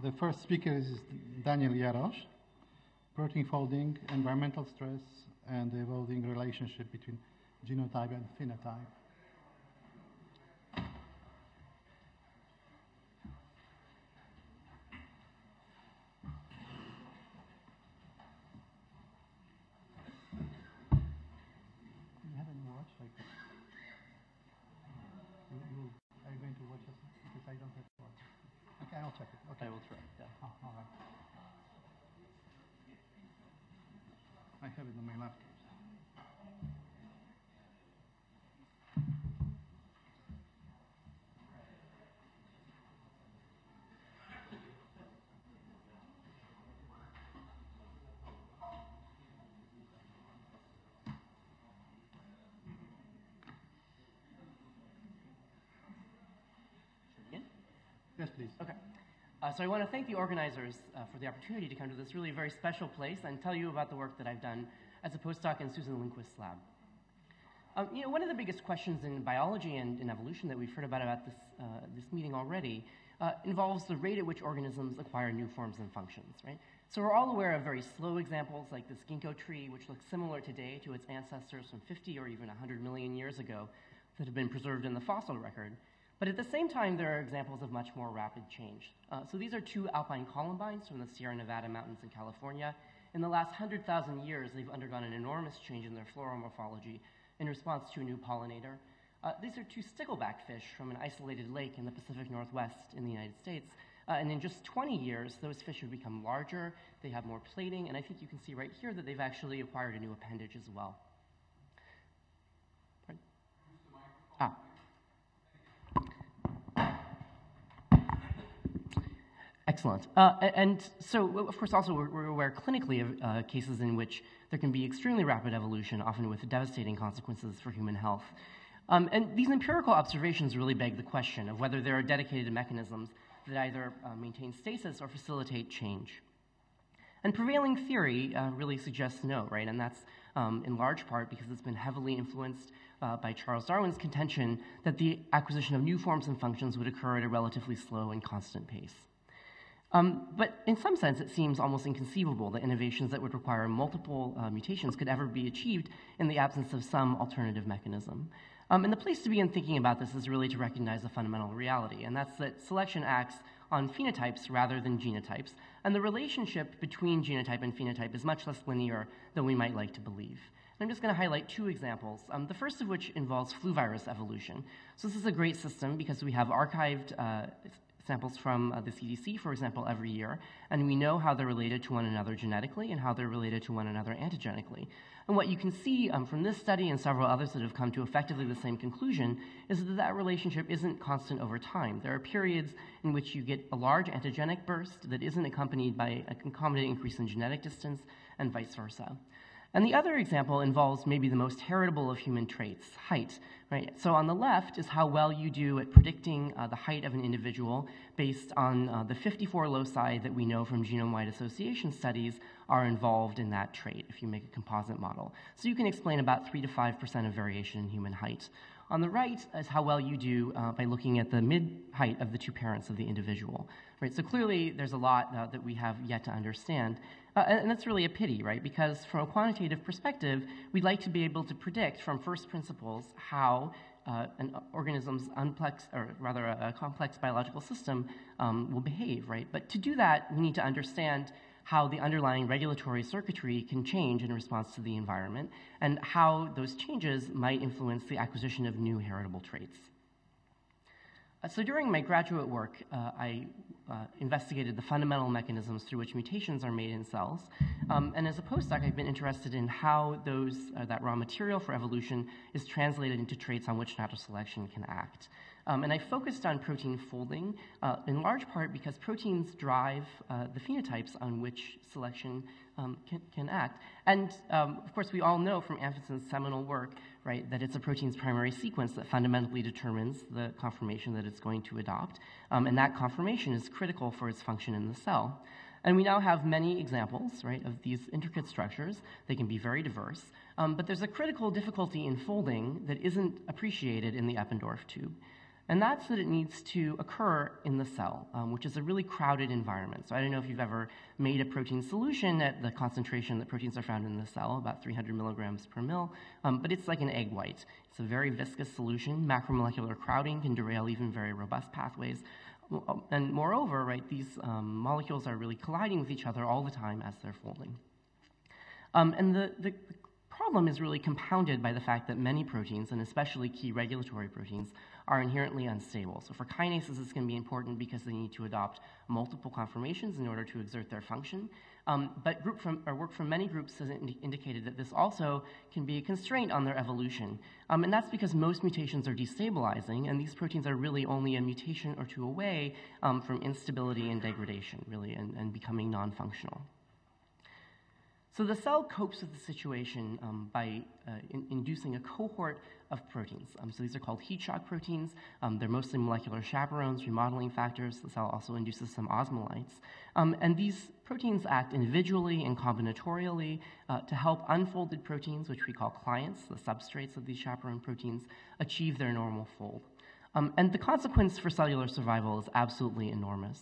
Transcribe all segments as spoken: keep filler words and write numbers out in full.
The first speaker is Daniel Jarosz, protein folding, environmental stress, and the evolving relationship between genotype and phenotype. Yes, please. Okay. Uh, so I want to thank the organizers uh, for the opportunity to come to this really very special place and tell you about the work that I've done as a postdoc in Susan Lindquist's lab. Um, you know, one of the biggest questions in biology and in evolution that we've heard about about this, uh, this meeting already uh, involves the rate at which organisms acquire new forms and functions, right? So we're all aware of very slow examples like this ginkgo tree, which looks similar today to its ancestors from fifty or even one hundred million years ago that have been preserved in the fossil record. But at the same time, there are examples of much more rapid change. Uh, so these are two alpine columbines from the Sierra Nevada mountains in California. In the last one hundred thousand years, they've undergone an enormous change in their floral morphology in response to a new pollinator. Uh, these are two stickleback fish from an isolated lake in the Pacific Northwest in the United States. Uh, and in just twenty years, those fish have become larger, they have more plating, and I think you can see right here that they've actually acquired a new appendage as well. Pardon? Ah. Excellent. Uh, and so, of course, also we're, we're aware clinically of uh, cases in which there can be extremely rapid evolution, often with devastating consequences for human health. Um, and these empirical observations really beg the question of whether there are dedicated mechanisms that either uh, maintain stasis or facilitate change. And prevailing theory uh, really suggests no, right? And that's um, in large part because it's been heavily influenced uh, by Charles Darwin's contention that the acquisition of new forms and functions would occur at a relatively slow and constant pace. Um, but in some sense, it seems almost inconceivable that innovations that would require multiple uh, mutations could ever be achieved in the absence of some alternative mechanism. Um, and the place to begin thinking about this is really to recognize a fundamental reality, and that's that selection acts on phenotypes rather than genotypes, and the relationship between genotype and phenotype is much less linear than we might like to believe. And I'm just going to highlight two examples, um, the first of which involves flu virus evolution. So this is a great system because we have archived uh, samples from uh, the C D C, for example, every year, and we know how they're related to one another genetically and how they're related to one another antigenically. And what you can see um, from this study and several others that have come to effectively the same conclusion is that that relationship isn't constant over time. There are periods in which you get a large antigenic burst that isn't accompanied by a concomitant increase in genetic distance and vice versa. And the other example involves maybe the most heritable of human traits, height, right? So on the left is how well you do at predicting uh, the height of an individual based on uh, the fifty-four loci that we know from genome-wide association studies are involved in that trait if you make a composite model. So you can explain about three to five percent of variation in human height. On the right is how well you do uh, by looking at the mid-height of the two parents of the individual, right? So clearly there's a lot uh, that we have yet to understand. Uh, and that's really a pity, right? Because from a quantitative perspective, we'd like to be able to predict from first principles how uh, an organism's unplex, or rather a, a complex biological system um, will behave, right? But to do that, we need to understand how the underlying regulatory circuitry can change in response to the environment and how those changes might influence the acquisition of new heritable traits. So during my graduate work, uh, I uh, investigated the fundamental mechanisms through which mutations are made in cells. Um, and as a postdoc, I've been interested in how those, uh, that raw material for evolution is translated into traits on which natural selection can act. Um, and I focused on protein folding, uh, in large part because proteins drive uh, the phenotypes on which selection um, can, can act. And, um, of course, we all know from Amphinson's seminal work, right, that it's a protein's primary sequence that fundamentally determines the conformation that it's going to adopt. Um, and that conformation is critical for its function in the cell. And we now have many examples, right, of these intricate structures. They can be very diverse. Um, but there's a critical difficulty in folding that isn't appreciated in the Eppendorf tube. and that's that it needs to occur in the cell, um, which is a really crowded environment. So I don't know if you've ever made a protein solution at the concentration that proteins are found in the cell, about three hundred milligrams per mil, um, but it's like an egg white. It's a very viscous solution. Macromolecular crowding can derail even very robust pathways. And moreover, right, these um, molecules are really colliding with each other all the time as they're folding. Um, and the, the problem is really compounded by the fact that many proteins, and especially key regulatory proteins, are inherently unstable. So for kinases, this can be important because they need to adopt multiple conformations in order to exert their function. Um, but group from, or work from many groups has indi indicated that this also can be a constraint on their evolution. Um, and that's because most mutations are destabilizing, and these proteins are really only a mutation or two away um, from instability and degradation, really, and, and becoming non-functional. So the cell copes with the situation um, by uh, in inducing a cohort of proteins. Um, so these are called heat shock proteins. Um, they're mostly molecular chaperones, remodeling factors. The cell also induces some osmolytes. Um, and these proteins act individually and combinatorially uh, to help unfolded proteins, which we call clients, the substrates of these chaperone proteins, achieve their normal fold. Um, and the consequence for cellular survival is absolutely enormous.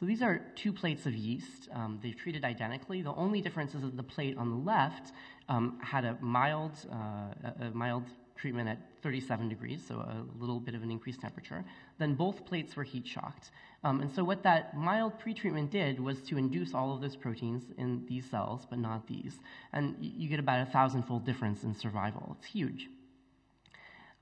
So these are two plates of yeast. Um, they're treated identically. The only difference is that the plate on the left um, had a mild, uh, a mild treatment at thirty-seven degrees, so a little bit of an increased temperature. Then both plates were heat shocked. Um, and so what that mild pretreatment did was to induce all of those proteins in these cells, but not these. And you get about a thousand-fold difference in survival. It's huge.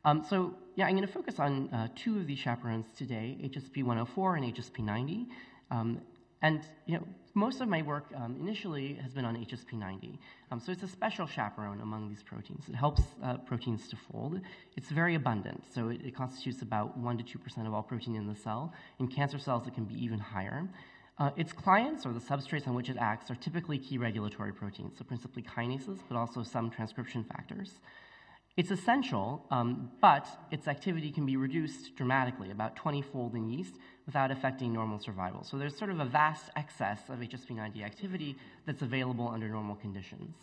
Um, so yeah, I'm going to focus on uh, two of these chaperones today, H S P one oh four and H S P ninety. Um, and you know, most of my work um, initially has been on H S P ninety. Um, so it's a special chaperone among these proteins. It helps uh, proteins to fold. It's very abundant, so it, it constitutes about one to two percent of all protein in the cell. In cancer cells, it can be even higher. Uh, its clients, or the substrates on which it acts, are typically key regulatory proteins, so principally kinases, but also some transcription factors. It's essential, um, but its activity can be reduced dramatically, about twenty-fold in yeast, without affecting normal survival. So there's sort of a vast excess of H S P ninety activity that's available under normal conditions.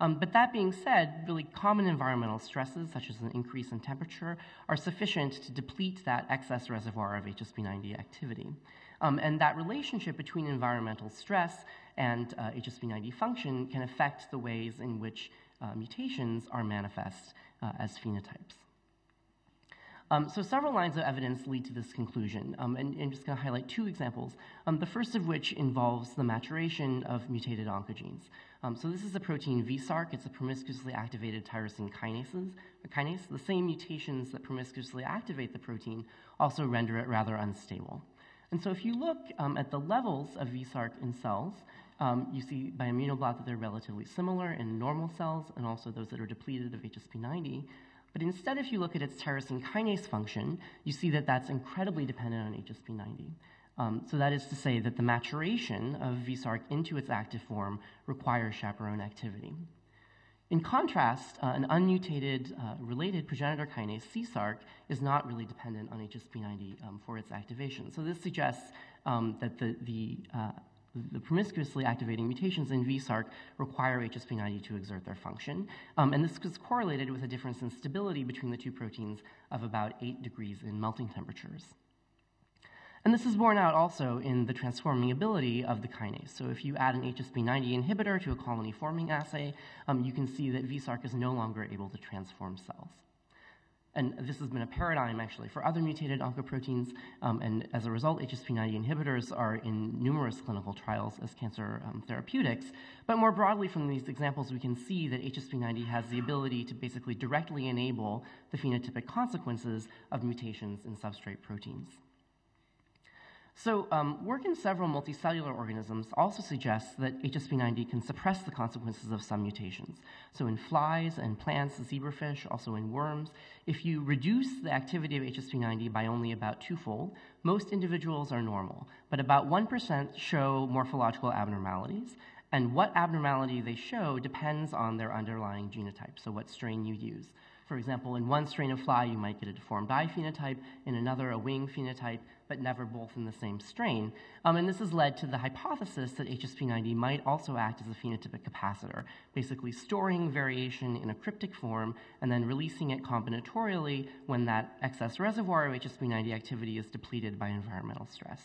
Um, but that being said, really common environmental stresses, such as an increase in temperature, are sufficient to deplete that excess reservoir of H S P ninety activity. Um, and that relationship between environmental stress and uh, H S P ninety function can affect the ways in which uh, mutations are manifest Uh, as phenotypes. Um, so several lines of evidence lead to this conclusion, um, and, and I'm just going to highlight two examples, um, the first of which involves the maturation of mutated oncogenes. Um, so this is the protein v-Src. It's a promiscuously activated tyrosine kinases, or kinase. The same mutations that promiscuously activate the protein also render it rather unstable. And so if you look um, at the levels of v-Src in cells, Um, you see by immunoblot that they're relatively similar in normal cells and also those that are depleted of H S P ninety. But instead, if you look at its tyrosine kinase function, you see that that's incredibly dependent on H S P ninety. Um, so that is to say that the maturation of v-Src into its active form requires chaperone activity. In contrast, uh, an unmutated uh, related progenitor kinase, c-Src, is not really dependent on H S P ninety um, for its activation. So this suggests um, that the, the uh, The promiscuously activating mutations in v-Src require H S P ninety to exert their function. Um, and this is correlated with a difference in stability between the two proteins of about eight degrees in melting temperatures. And this is borne out also in the transforming ability of the kinase. So if you add an H S P ninety inhibitor to a colony-forming assay, um, you can see that v-Src is no longer able to transform cells. And this has been a paradigm, actually, for other mutated oncoproteins, um, and as a result, H S P ninety inhibitors are in numerous clinical trials as cancer um, therapeutics. But more broadly from these examples, we can see that H S P ninety has the ability to basically directly enable the phenotypic consequences of mutations in substrate proteins. So um, work in several multicellular organisms also suggests that H S P ninety can suppress the consequences of some mutations. So in flies and plants, zebrafish, also in worms, if you reduce the activity of H S P ninety by only about twofold, most individuals are normal, but about one percent show morphological abnormalities, and what abnormality they show depends on their underlying genotype, so what strain you use. For example, in one strain of fly, you might get a deformed eye phenotype, in another a wing phenotype, but never both in the same strain. Um, and this has led to the hypothesis that H S P ninety might also act as a phenotypic capacitor, basically storing variation in a cryptic form and then releasing it combinatorially when that excess reservoir of H S P ninety activity is depleted by environmental stress.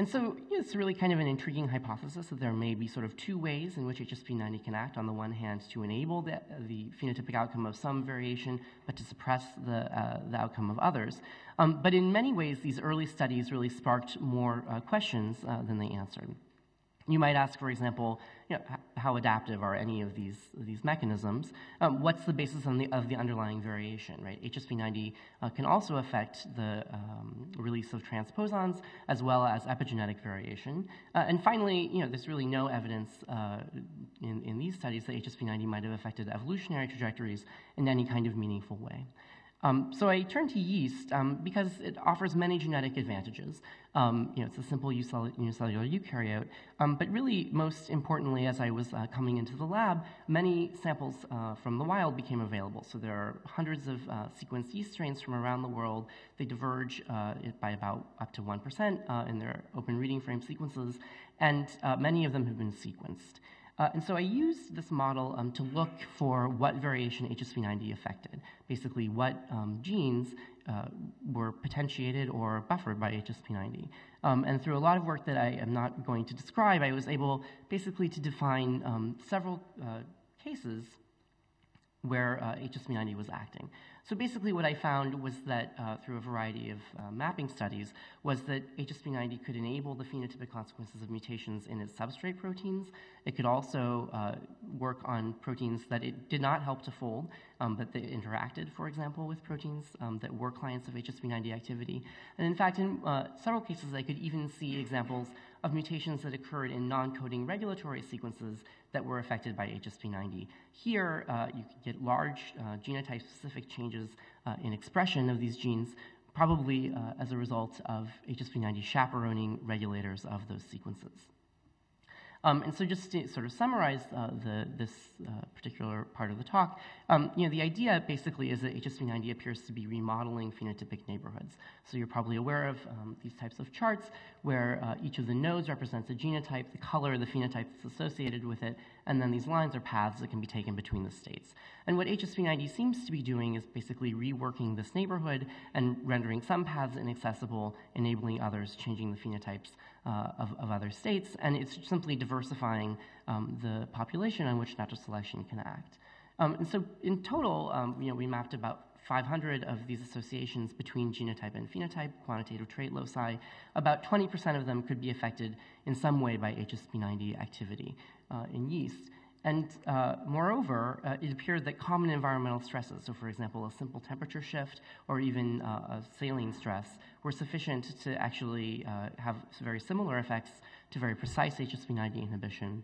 And so you know, it's really kind of an intriguing hypothesis that there may be sort of two ways in which H S P ninety can act. On the one hand, to enable the, the phenotypic outcome of some variation, but to suppress the, uh, the outcome of others. Um, but in many ways, these early studies really sparked more uh, questions uh, than they answered. You might ask, for example, you know, how adaptive are any of these, these mechanisms? Um, what's the basis on the, of the underlying variation, right? H S P ninety uh, can also affect the um, release of transposons as well as epigenetic variation. Uh, and finally, you know, there's really no evidence uh, in, in these studies that H S P ninety might have affected evolutionary trajectories in any kind of meaningful way. Um, so I turn to yeast um, because it offers many genetic advantages. Um, you know, it's a simple unicell unicellular eukaryote, um, but really, most importantly, as I was uh, coming into the lab, many samples uh, from the wild became available. So there are hundreds of uh, sequenced yeast strains from around the world. They diverge uh, by about up to one percent uh, in their open reading frame sequences, and uh, many of them have been sequenced. Uh, and so I used this model um, to look for what variation H S P ninety affected, basically what um, genes uh, were potentiated or buffered by H S P ninety. Um, and through a lot of work that I am not going to describe, I was able basically to define um, several uh, cases where uh, H S P ninety was acting. So basically what I found was that uh, through a variety of uh, mapping studies was that H S P ninety could enable the phenotypic consequences of mutations in its substrate proteins. It could also uh, work on proteins that it did not help to fold, um, but that interacted, for example, with proteins um, that were clients of H S P ninety activity. And in fact, in uh, several cases, I could even see examples of mutations that occurred in non-coding regulatory sequences that were affected by H S P ninety. Here, uh, you could get large uh, genotype-specific changes uh, in expression of these genes, probably uh, as a result of H S P ninety chaperoning regulators of those sequences. Um, and so just to sort of summarize uh, the, this uh, particular part of the talk, um, you know, the idea basically is that H S P ninety appears to be remodeling phenotypic neighborhoods. So you're probably aware of um, these types of charts where uh, each of the nodes represents a genotype, the color, the phenotype that's associated with it, and then these lines are paths that can be taken between the states. And what H S P ninety seems to be doing is basically reworking this neighborhood and rendering some paths inaccessible, enabling others, changing the phenotypes Uh, of, of other states, and it's simply diversifying um, the population on which natural selection can act. Um, and so in total, um, you know, we mapped about five hundred of these associations between genotype and phenotype, quantitative trait loci. About twenty percent of them could be affected in some way by H S P ninety activity uh, in yeast. And uh, moreover, uh, it appeared that common environmental stresses, so for example, a simple temperature shift or even uh, a saline stress, were sufficient to actually uh, have very similar effects to very precise H S P ninety inhibition.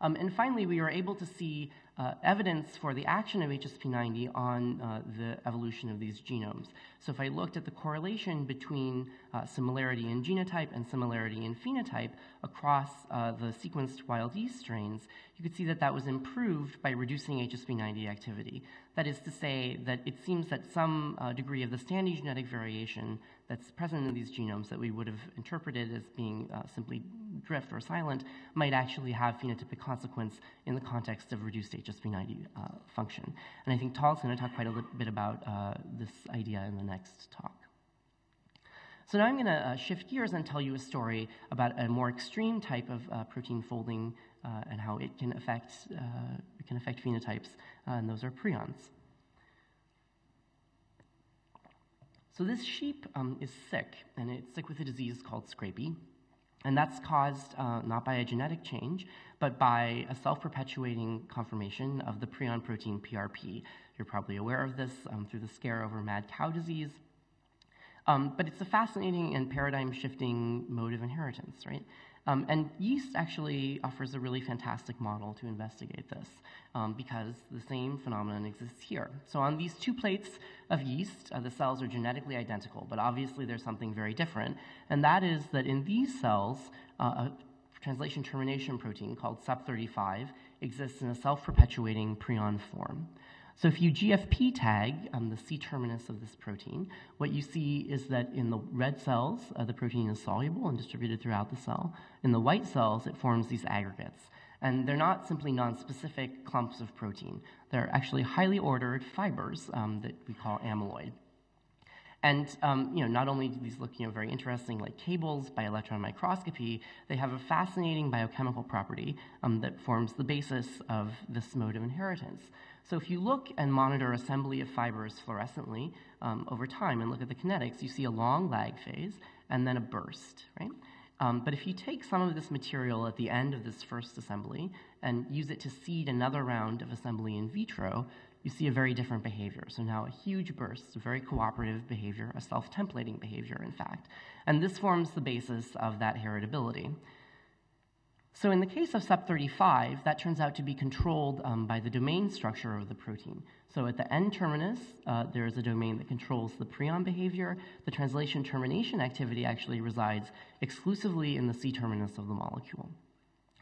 Um, and finally, we were able to see uh, evidence for the action of H S P ninety on uh, the evolution of these genomes. So if I looked at the correlation between uh, similarity in genotype and similarity in phenotype across uh, the sequenced wild yeast strains, you could see that that was improved by reducing H S P ninety activity. That is to say that it seems that some uh, degree of the standing genetic variation that's present in these genomes that we would have interpreted as being uh, simply drift or silent might actually have phenotypic consequence in the context of reduced H S P ninety uh, function. And I think Tal's going to talk quite a little bit about uh, this idea in the next talk. So now I'm going to uh, shift gears and tell you a story about a more extreme type of uh, protein folding uh, and how it can affect, uh, it can affect phenotypes, uh, and those are prions. So this sheep um, is sick, and it's sick with a disease called scrapie. And that's caused uh, not by a genetic change, but by a self-perpetuating conformation of the prion protein P R P. You're probably aware of this um, through the scare over mad cow disease. Um, but it's a fascinating and paradigm-shifting mode of inheritance, right? Um, and yeast actually offers a really fantastic model to investigate this um, because the same phenomenon exists here. So on these two plates of yeast, uh, the cells are genetically identical, but obviously there's something very different, and that is that in these cells, uh, a translation termination protein called S U P thirty-five exists in a self-perpetuating prion form. So if you G F P tag um, the C-terminus of this protein, what you see is that in the red cells, uh, the protein is soluble and distributed throughout the cell. In the white cells, it forms these aggregates. And they're not simply nonspecific clumps of protein. They're actually highly ordered fibers um, that we call amyloid. And um, you know, not only do these look you know, very interesting like cables by electron microscopy, they have a fascinating biochemical property um, that forms the basis of this mode of inheritance. So if you look and monitor assembly of fibers fluorescently um, over time and look at the kinetics, you see a long lag phase and then a burst, right? Um, but if you take some of this material at the end of this first assembly and use it to seed another round of assembly in vitro, you see a very different behavior. So now a huge burst, a very cooperative behavior, a self-templating behavior, in fact. And this forms the basis of that heritability. So in the case of S U P thirty-five, that turns out to be controlled um, by the domain structure of the protein. So at the N-terminus, uh, there is a domain that controls the prion behavior. The translation termination activity actually resides exclusively in the C-terminus of the molecule.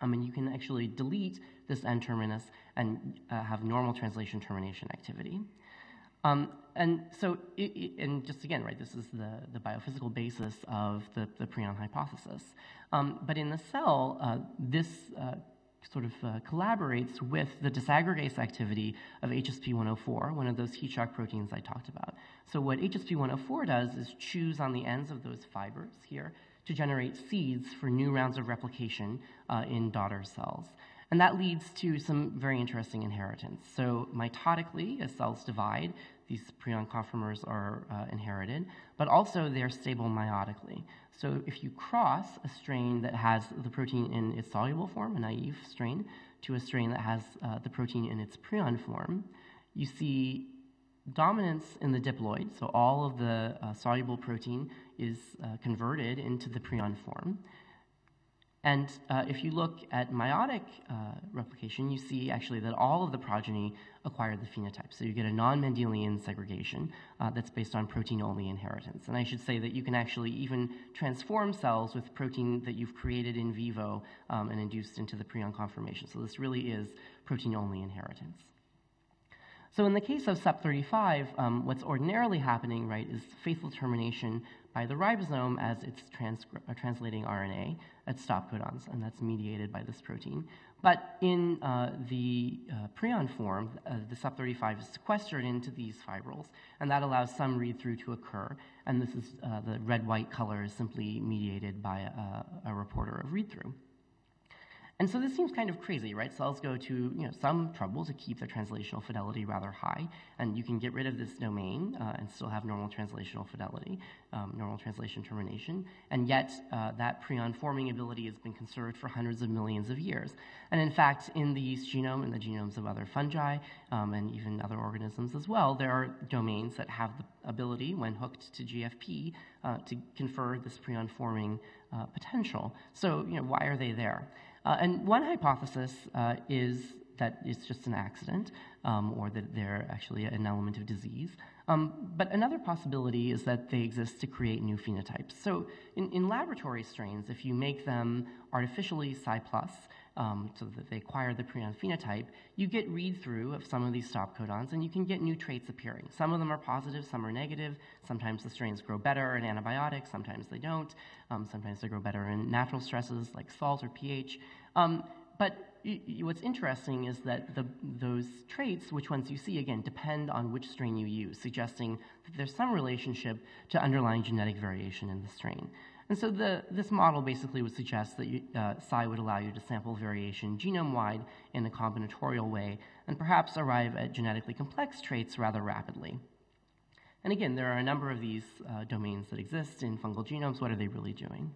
I mean, you can actually delete this N-terminus and uh, have normal translation termination activity. Um, and so, it, it, and just again, right, this is the, the biophysical basis of the, the prion hypothesis. Um, but in the cell, uh, this uh, sort of uh, collaborates with the disaggregase activity of H S P one oh four, one of those heat shock proteins I talked about. So what H S P one oh four does is choose on the ends of those fibers here to generate seeds for new rounds of replication uh, in daughter cells. And that leads to some very interesting inheritance. So mitotically, as cells divide, these prion conformers are uh, inherited, but also they're stable meiotically. So if you cross a strain that has the protein in its soluble form, a naive strain, to a strain that has uh, the protein in its prion form, you see dominance in the diploid, so all of the uh, soluble protein is uh, converted into the prion form. And uh, if you look at meiotic uh, replication, you see actually that all of the progeny acquired the phenotype. So you get a non-Mendelian segregation uh, that's based on protein-only inheritance. And I should say that you can actually even transform cells with protein that you've created in vivo um, and induced into the prion conformation. So this really is protein-only inheritance. So in the case of S U P thirty-five, um, what's ordinarily happening, right, is faithful termination by the ribosome as it's trans uh, translating R N A at stop codons, and that's mediated by this protein. But in uh, the uh, prion form, uh, the S U P thirty-five is sequestered into these fibrils, and that allows some read-through to occur, and this is uh, the red-white color is simply mediated by a, a reporter of read-through. And so this seems kind of crazy, right? Cells go to you know, some trouble to keep their translational fidelity rather high, and you can get rid of this domain uh, and still have normal translational fidelity, um, normal translation termination, and yet uh, that prion-forming ability has been conserved for hundreds of millions of years. And in fact, in the yeast genome and the genomes of other fungi um, and even other organisms as well, there are domains that have the ability, when hooked to G F P, uh, to confer this prion-forming uh, potential. So you know, why are they there? Uh, and one hypothesis uh, is that it's just an accident um, or that they're actually an element of disease. Um, but another possibility is that they exist to create new phenotypes. So in, in laboratory strains, if you make them artificially psi plus um, so that they acquire the prion phenotype, you get read-through of some of these stop codons and you can get new traits appearing. Some of them are positive, some are negative. Sometimes the strains grow better in antibiotics, sometimes they don't. Um, sometimes they grow better in natural stresses like salt or pH. Um, but what's interesting is that the, those traits, which ones you see, again, depend on which strain you use, suggesting that there's some relationship to underlying genetic variation in the strain. And so the, this model basically would suggest that you, uh, psi would allow you to sample variation genome-wide in a combinatorial way and perhaps arrive at genetically complex traits rather rapidly. And again, there are a number of these uh, domains that exist in fungal genomes. What are they really doing?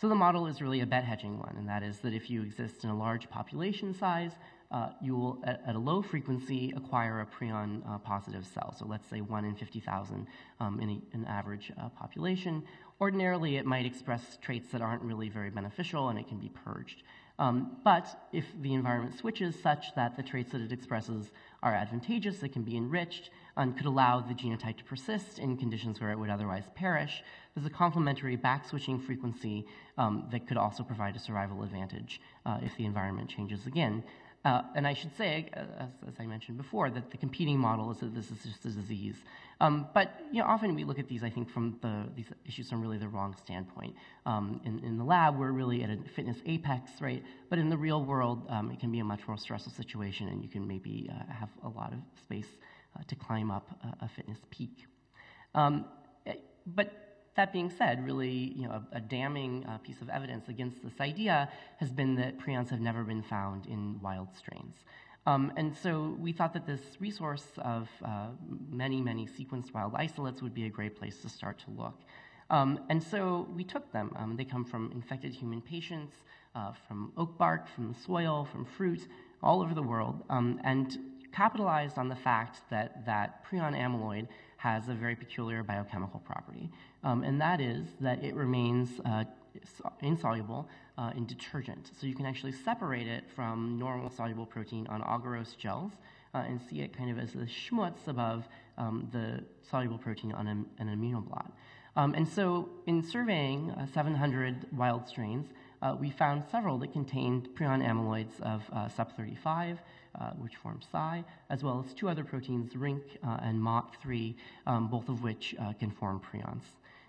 So the model is really a bet hedging one, and that is that if you exist in a large population size, uh, you will, at, at a low frequency, acquire a prion uh, positive cell. So let's say one in fifty thousand um, in a, an average uh, population. Ordinarily, it might express traits that aren't really very beneficial, and it can be purged. Um, but if the environment switches such that the traits that it expresses are advantageous, it can be enriched, and could allow the genotype to persist in conditions where it would otherwise perish. There's a complementary back-switching frequency um, that could also provide a survival advantage uh, if the environment changes again. Uh, and I should say, as, as I mentioned before, that the competing model is that this is just a disease. Um, but you know, often we look at these, I think, from the, these issues from really the wrong standpoint. Um, in, in the lab, we're really at a fitness apex, right? But in the real world, um, it can be a much more stressful situation, and you can maybe uh, have a lot of space uh, to climb up a, a fitness peak. Um, but. That being said, really, you know, a, a damning uh, piece of evidence against this idea has been that prions have never been found in wild strains. Um, and so we thought that this resource of uh, many, many sequenced wild isolates would be a great place to start to look. Um, and so we took them. Um, they come from infected human patients, uh, from oak bark, from the soil, from fruit, all over the world, um, and capitalized on the fact that that prion amyloid has a very peculiar biochemical property, um, and that is that it remains uh, insoluble uh, in detergent. So you can actually separate it from normal soluble protein on agarose gels uh, and see it kind of as the schmutz above um, the soluble protein on an, an immunoblot. Um, and so in surveying uh, seven hundred wild strains, uh, we found several that contained prion amyloids of uh, S U P thirty-five, Uh, which form psi, as well as two other proteins, RINC uh, and M O T three, um, both of which uh, can form prions.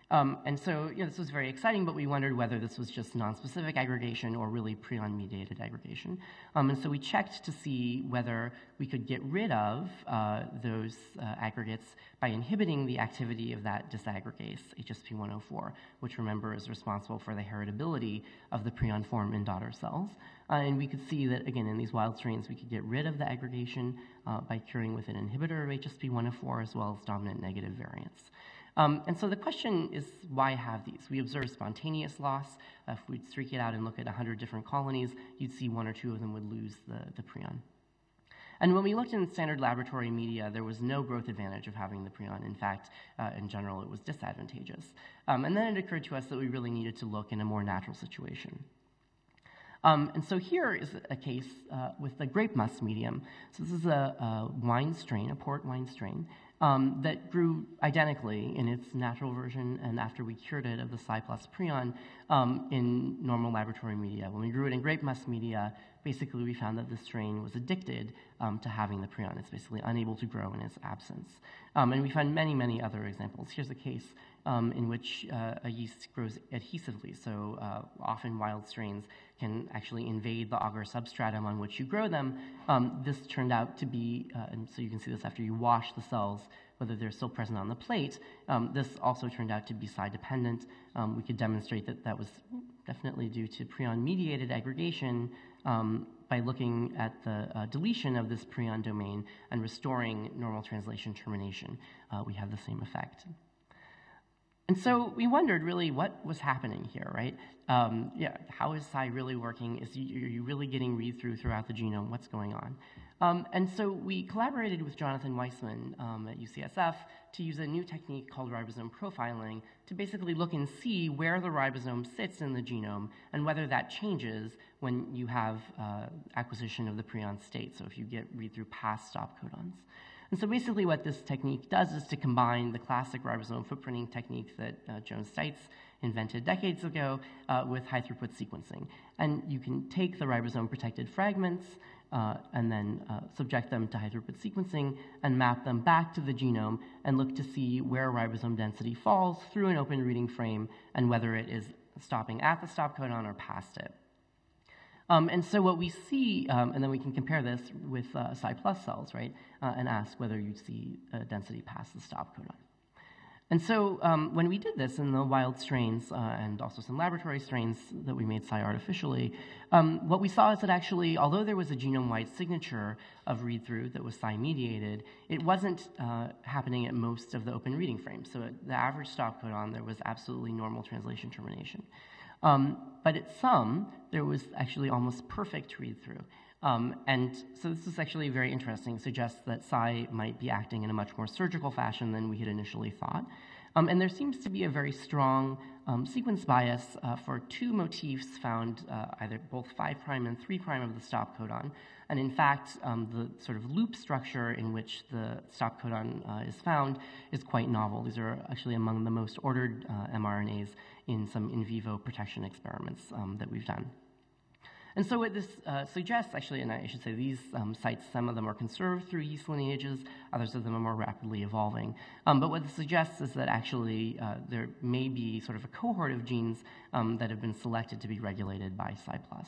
Um, and so, you know, this was very exciting, but we wondered whether this was just nonspecific aggregation or really prion-mediated aggregation. Um, and so we checked to see whether we could get rid of uh, those uh, aggregates by inhibiting the activity of that disaggregase, H S P one oh four, which, remember, is responsible for the heritability of the prion form in daughter cells. Uh, and we could see that, again, in these wild strains, we could get rid of the aggregation uh, by curing with an inhibitor of H S P one oh four as well as dominant negative variants. Um, and so the question is, why have these? We observed spontaneous loss. Uh, if we'd streak it out and look at one hundred different colonies, you'd see one or two of them would lose the, the prion. And when we looked in standard laboratory media, there was no growth advantage of having the prion. In fact, uh, in general, it was disadvantageous. Um, and then it occurred to us that we really needed to look in a more natural situation. Um, and so here is a case uh, with the grape must medium. So this is a, a wine strain, a port wine strain, um, that grew identically in its natural version and after we cured it of the psi plus prion um, in normal laboratory media. When we grew it in grape must media, basically we found that this strain was addicted um, to having the prion. It's basically unable to grow in its absence. Um, and we found many, many other examples. Here's a case um, in which uh, a yeast grows adhesively. So uh, often wild strains can actually invade the agar substratum on which you grow them. Um, this turned out to be, uh, and so you can see this after you wash the cells, whether they're still present on the plate. Um, this also turned out to be psi dependent. Um, we could demonstrate that that was definitely due to prion-mediated aggregation um, by looking at the uh, deletion of this prion domain and restoring normal translation termination. Uh, we have the same effect. And so we wondered really what was happening here, right? Um, yeah, how is psi really working? Is you, are you really getting read-through throughout the genome? What's going on? Um, and so we collaborated with Jonathan Weissman um, at U C S F to use a new technique called ribosome profiling to basically look and see where the ribosome sits in the genome and whether that changes when you have uh, acquisition of the prion state, so if you get read-through past stop codons. And so basically what this technique does is to combine the classic ribosome footprinting technique that uh, Joan Steitz invented decades ago uh, with high-throughput sequencing. And you can take the ribosome-protected fragments uh, and then uh, subject them to high-throughput sequencing and map them back to the genome and look to see where ribosome density falls through an open reading frame and whether it is stopping at the stop codon or past it. Um, and so what we see, um, and then we can compare this with uh, psi plus cells, right, uh, and ask whether you see uh, density past the stop codon. And so um, when we did this in the wild strains uh, and also some laboratory strains that we made psi artificially, um, what we saw is that actually, although there was a genome-wide signature of read-through that was psi-mediated, it wasn't uh, happening at most of the open reading frames. So at the average stop codon, there was absolutely normal translation termination. Um, but at some, there was actually almost perfect read-through. Um, and so this is actually very interesting, suggests that psi might be acting in a much more surgical fashion than we had initially thought. Um, and there seems to be a very strong um, sequence bias uh, for two motifs found uh, either both five prime and three prime of the stop codon. And in fact, um, the sort of loop structure in which the stop codon uh, is found is quite novel. These are actually among the most ordered uh, m R N As in some in vivo protection experiments um, that we've done. And so what this uh, suggests, actually, and I should say these um, sites, some of them are conserved through yeast lineages, others of them are more rapidly evolving. Um, but what this suggests is that actually uh, there may be sort of a cohort of genes um, that have been selected to be regulated by Cyplus.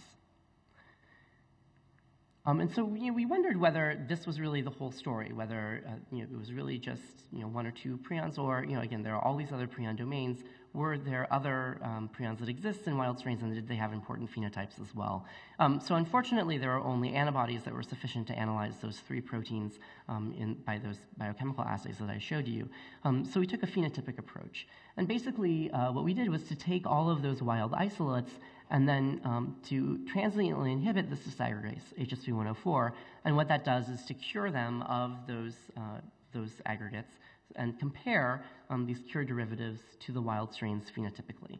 Um, and so you know, we wondered whether this was really the whole story, whether uh, you know, it was really just you know, one or two prions, or you know, again, there are all these other prion domains. Were there other um, prions that exist in wild strains, and did they have important phenotypes as well? Um, so unfortunately, there are only antibodies that were sufficient to analyze those three proteins um, in, by those biochemical assays that I showed you. Um, so we took a phenotypic approach. And basically, uh, what we did was to take all of those wild isolates and then um, to transiently inhibit the disaggregase, H S P one oh four, and what that does is to cure them of those, uh, those aggregates and compare um, these cured derivatives to the wild strains phenotypically.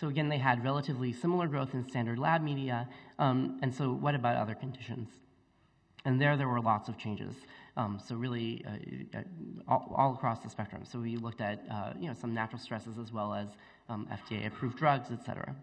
So again, they had relatively similar growth in standard lab media, um, and so what about other conditions? And there, there were lots of changes. Um, so really, uh, all, all across the spectrum. So we looked at uh, you know, some natural stresses as well as um, F D A-approved drugs, et cetera.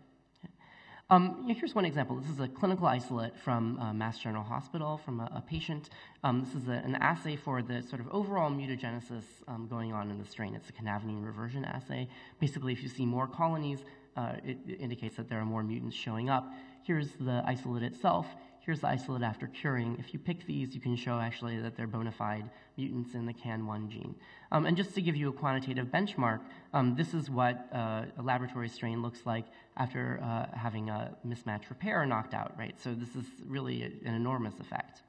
Um, here's one example. This is a clinical isolate from uh, Mass General Hospital, from a, a patient. Um, this is a, an assay for the sort of overall mutagenesis um, going on in the strain. It's a canavanine reversion assay. Basically, if you see more colonies, uh, it, it indicates that there are more mutants showing up. Here's the isolate itself. Here's the isolate after curing. If you pick these, you can show actually that they're bona fide mutants in the C A N one gene. Um, and just to give you a quantitative benchmark, um, this is what uh, a laboratory strain looks like after uh, having a mismatch repair knocked out, right? So this is really an enormous effect.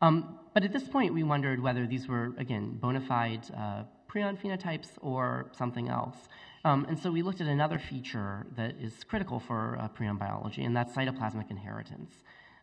Um, but at this point, we wondered whether these were, again, bona fide uh, prion phenotypes or something else. Um, and so we looked at another feature that is critical for uh, prion biology, and that's cytoplasmic inheritance.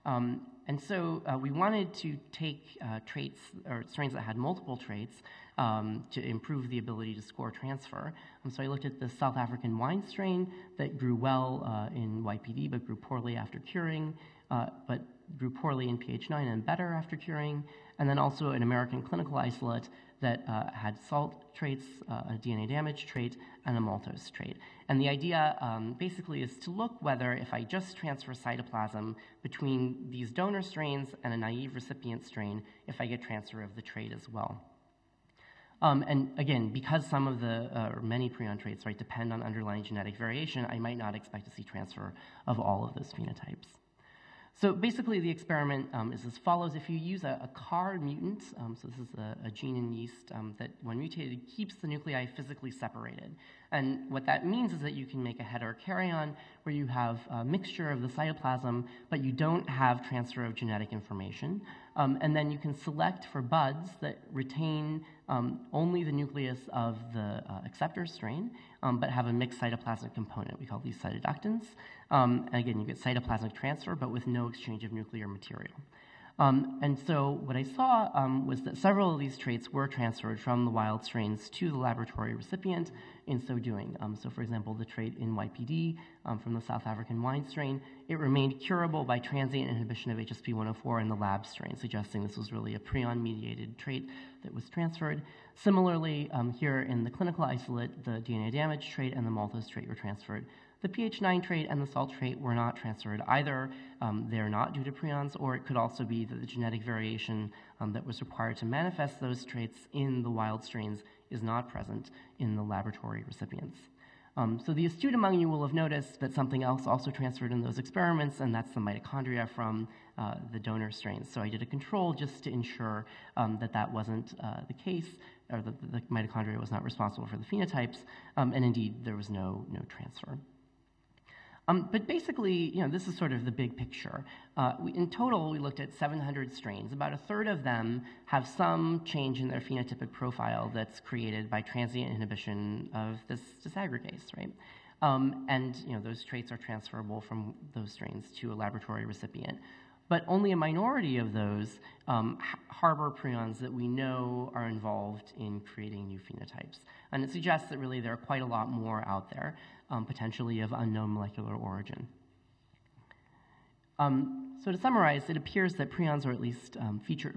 Um, and so uh, we wanted to take uh, traits or strains that had multiple traits um, to improve the ability to score transfer. Um, so I looked at the South African wine strain that grew well uh, in Y P D but grew poorly after curing, uh, but grew poorly in P H nine and better after curing, and then also an American clinical isolate that uh, had salt traits, uh, a D N A damage trait, and a maltose trait. And the idea um, basically is to look whether if I just transfer cytoplasm between these donor strains and a naive recipient strain, if I get transfer of the trait as well. Um, and again, because some of the, uh, or many prion traits, right, depend on underlying genetic variation, I might not expect to see transfer of all of those phenotypes. So basically, the experiment um, is as follows. If you use a, a C A R mutant, um, so this is a, a gene in yeast um, that, when mutated, keeps the nuclei physically separated. And what that means is that you can make a heterocarion where you have a mixture of the cytoplasm, but you don't have transfer of genetic information. Um, and then you can select for buds that retain um, only the nucleus of the uh, acceptor strain, um, but have a mixed cytoplasmic component. We call these cytoductants. Um, and again, you get cytoplasmic transfer, but with no exchange of nuclear material. Um, and so what I saw um, was that several of these traits were transferred from the wild strains to the laboratory recipient in so doing. Um, so for example, the trait in Y P D um, from the South African wine strain, it remained curable by transient inhibition of H S P one oh four in the lab strain, suggesting this was really a prion-mediated trait that was transferred. Similarly, um, here in the clinical isolate, the D N A damage trait and the maltose trait were transferred. The P H nine trait and the salt trait were not transferred either. Um, they're not due to prions, or it could also be that the genetic variation um, that was required to manifest those traits in the wild strains is not present in the laboratory recipients. Um, so the astute among you will have noticed that something else also transferred in those experiments, and that's the mitochondria from uh, the donor strains. So I did a control just to ensure um, that that wasn't uh, the case, or that the mitochondria was not responsible for the phenotypes, um, and indeed there was no, no transfer. Um, but basically, you know, this is sort of the big picture. Uh, we, in total, we looked at seven hundred strains. About a third of them have some change in their phenotypic profile that's created by transient inhibition of this disaggregase, right? Um, and you know, those traits are transferable from those strains to a laboratory recipient. But only a minority of those um, harbor prions that we know are involved in creating new phenotypes. And it suggests that really there are quite a lot more out there, um, potentially of unknown molecular origin. Um, so to summarize, it appears that prions, or at least um, feature,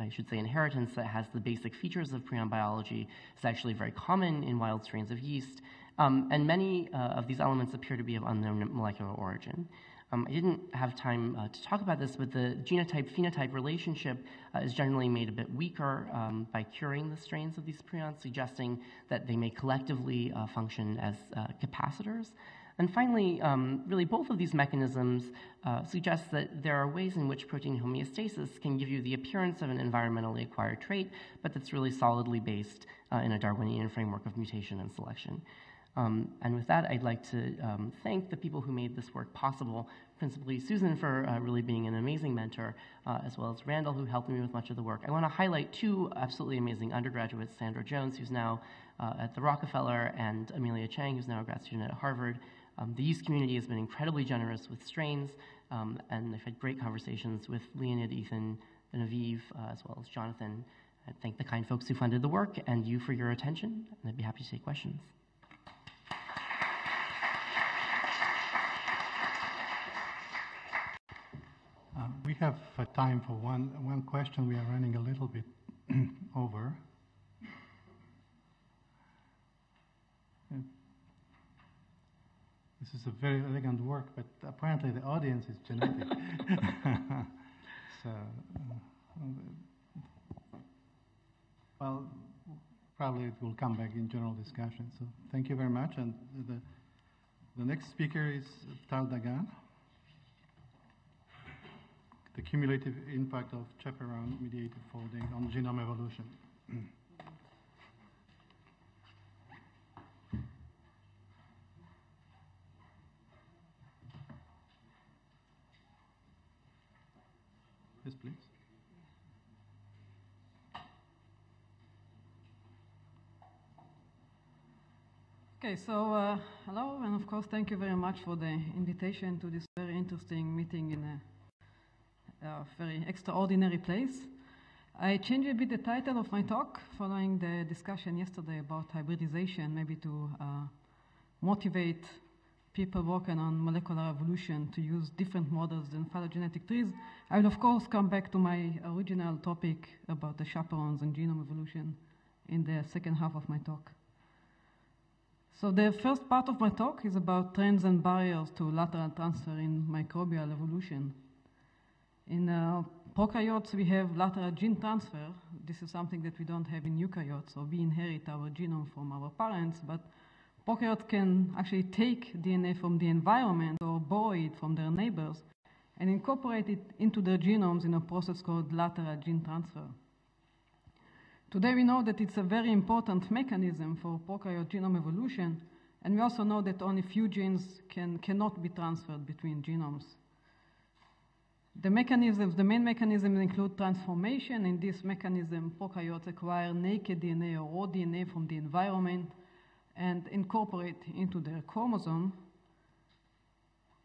I should say inheritance that has the basic features of prion biology, is actually very common in wild strains of yeast. Um, and many uh, of these elements appear to be of unknown molecular origin. Um, I didn't have time uh, to talk about this, but the genotype-phenotype relationship uh, is generally made a bit weaker um, by curing the strains of these prions, suggesting that they may collectively uh, function as uh, capacitors. And finally, um, really both of these mechanisms uh, suggest that there are ways in which protein homeostasis can give you the appearance of an environmentally acquired trait, but that's really solidly based uh, in a Darwinian framework of mutation and selection. Um, and with that, I'd like to um, thank the people who made this work possible, principally Susan for uh, really being an amazing mentor, uh, as well as Randall, who helped me with much of the work. I want to highlight two absolutely amazing undergraduates, Sandra Jones, who's now uh, at the Rockefeller, and Amelia Chang, who's now a grad student at Harvard. Um, the youth community has been incredibly generous with strains, um, and I've had great conversations with Leonid, Ethan, and Aviv, uh, as well as Jonathan. I thank the kind folks who funded the work and you for your attention, and I'd be happy to take questions. We have uh, time for one, one question. We are running a little bit over. Uh, this is a very elegant work, but apparently the audience is genetic. So, uh, well, probably it will come back in general discussion. So thank you very much. And the, the next speaker is Tal Dagan. The cumulative impact of chaperone-mediated folding on genome evolution. Yes, please. Okay, so uh, hello, and of course, thank you very much for the invitation to this very interesting meeting in a Uh, very extraordinary place. I changed a bit the title of my talk following the discussion yesterday about hybridization, maybe to uh, motivate people working on molecular evolution to use different models than phylogenetic trees. I will, of course, come back to my original topic about the chaperones and genome evolution in the second half of my talk. So the first part of my talk is about trends and barriers to lateral transfer in microbial evolution. In uh, prokaryotes, we have lateral gene transfer. This is something that we don't have in eukaryotes, or we inherit our genome from our parents, but prokaryotes can actually take D N A from the environment or borrow it from their neighbors and incorporate it into their genomes in a process called lateral gene transfer. Today, we know that it's a very important mechanism for prokaryote genome evolution, and we also know that only few genes can, cannot be transferred between genomes. The mechanisms, the main mechanisms include transformation. In this mechanism, prokaryotes acquire naked D N A or raw D N A from the environment and incorporate into their chromosome.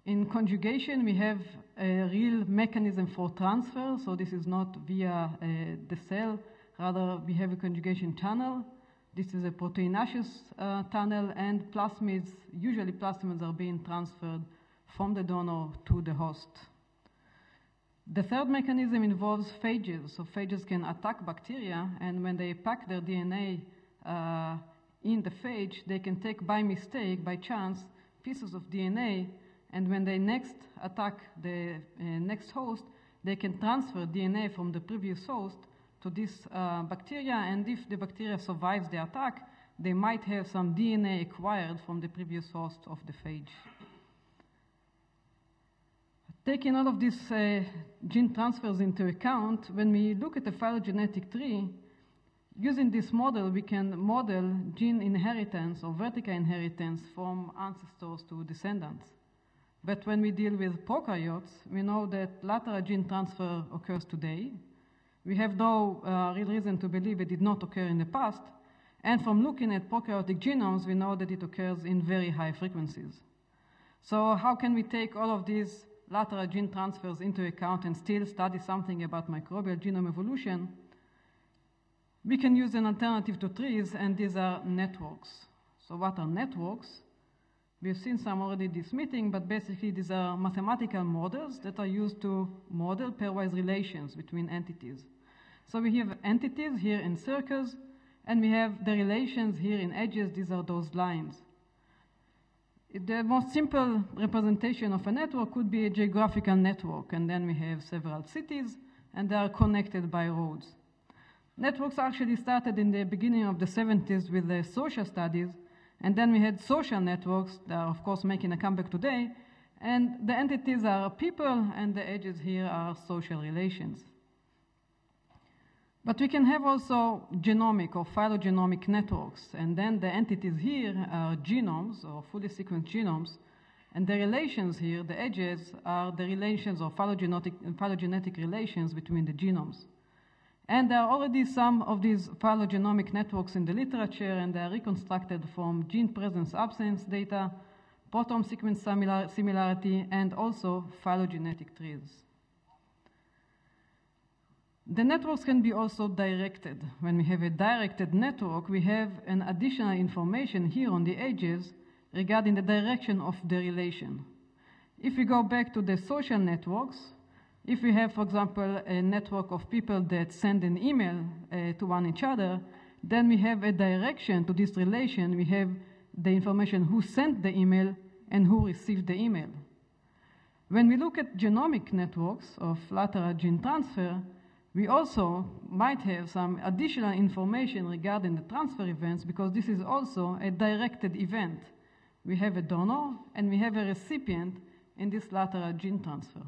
In conjugation, we have a real mechanism for transfer, so this is not via uh, the cell. Rather, we have a conjugation tunnel. This is a proteinaceous uh, tunnel, and plasmids, usually plasmids are being transferred from the donor to the host. The third mechanism involves phages. So phages can attack bacteria, and when they pack their D N A uh, in the phage, they can take by mistake, by chance, pieces of D N A, and when they next attack the uh, next host, they can transfer D N A from the previous host to this uh, bacteria, and if the bacteria survives the attack, they might have some D N A acquired from the previous host of the phage. Taking all of these uh, gene transfers into account, when we look at the phylogenetic tree, using this model, we can model gene inheritance or vertical inheritance from ancestors to descendants. But when we deal with prokaryotes, we know that lateral gene transfer occurs today. We have no uh, real reason to believe it did not occur in the past. And from looking at prokaryotic genomes, we know that it occurs in very high frequencies. So how can we take all of these lateral gene transfers into account and still study something about microbial genome evolution? We can use an alternative to trees, and these are networks. So what are networks? We've seen some already this meeting, but basically these are mathematical models that are used to model pairwise relations between entities. So we have entities here in circles, and we have the relations here in edges. These are those lines. The most simple representation of a network could be a geographical network, and then we have several cities, and they are connected by roads. Networks actually started in the beginning of the seventies with the social studies, and then we had social networks that are, of course, making a comeback today, and the entities are people, and the edges here are social relations. But we can have also genomic or phylogenomic networks, and then the entities here are genomes or fully sequenced genomes, and the relations here, the edges, are the relations or phylogenetic, phylogenetic relations between the genomes. And there are already some of these phylogenomic networks in the literature, and they are reconstructed from gene presence-absence data, proteome sequence similar similarity, and also phylogenetic trees. The networks can be also directed. When we have a directed network, we have an additional information here on the edges regarding the direction of the relation. If we go back to the social networks, if we have, for example, a network of people that send an email uh, to one each other, then we have a direction to this relation. We have the information who sent the email and who received the email. When we look at genomic networks of lateral gene transfer, we also might have some additional information regarding the transfer events, because this is also a directed event. We have a donor and we have a recipient in this lateral gene transfer.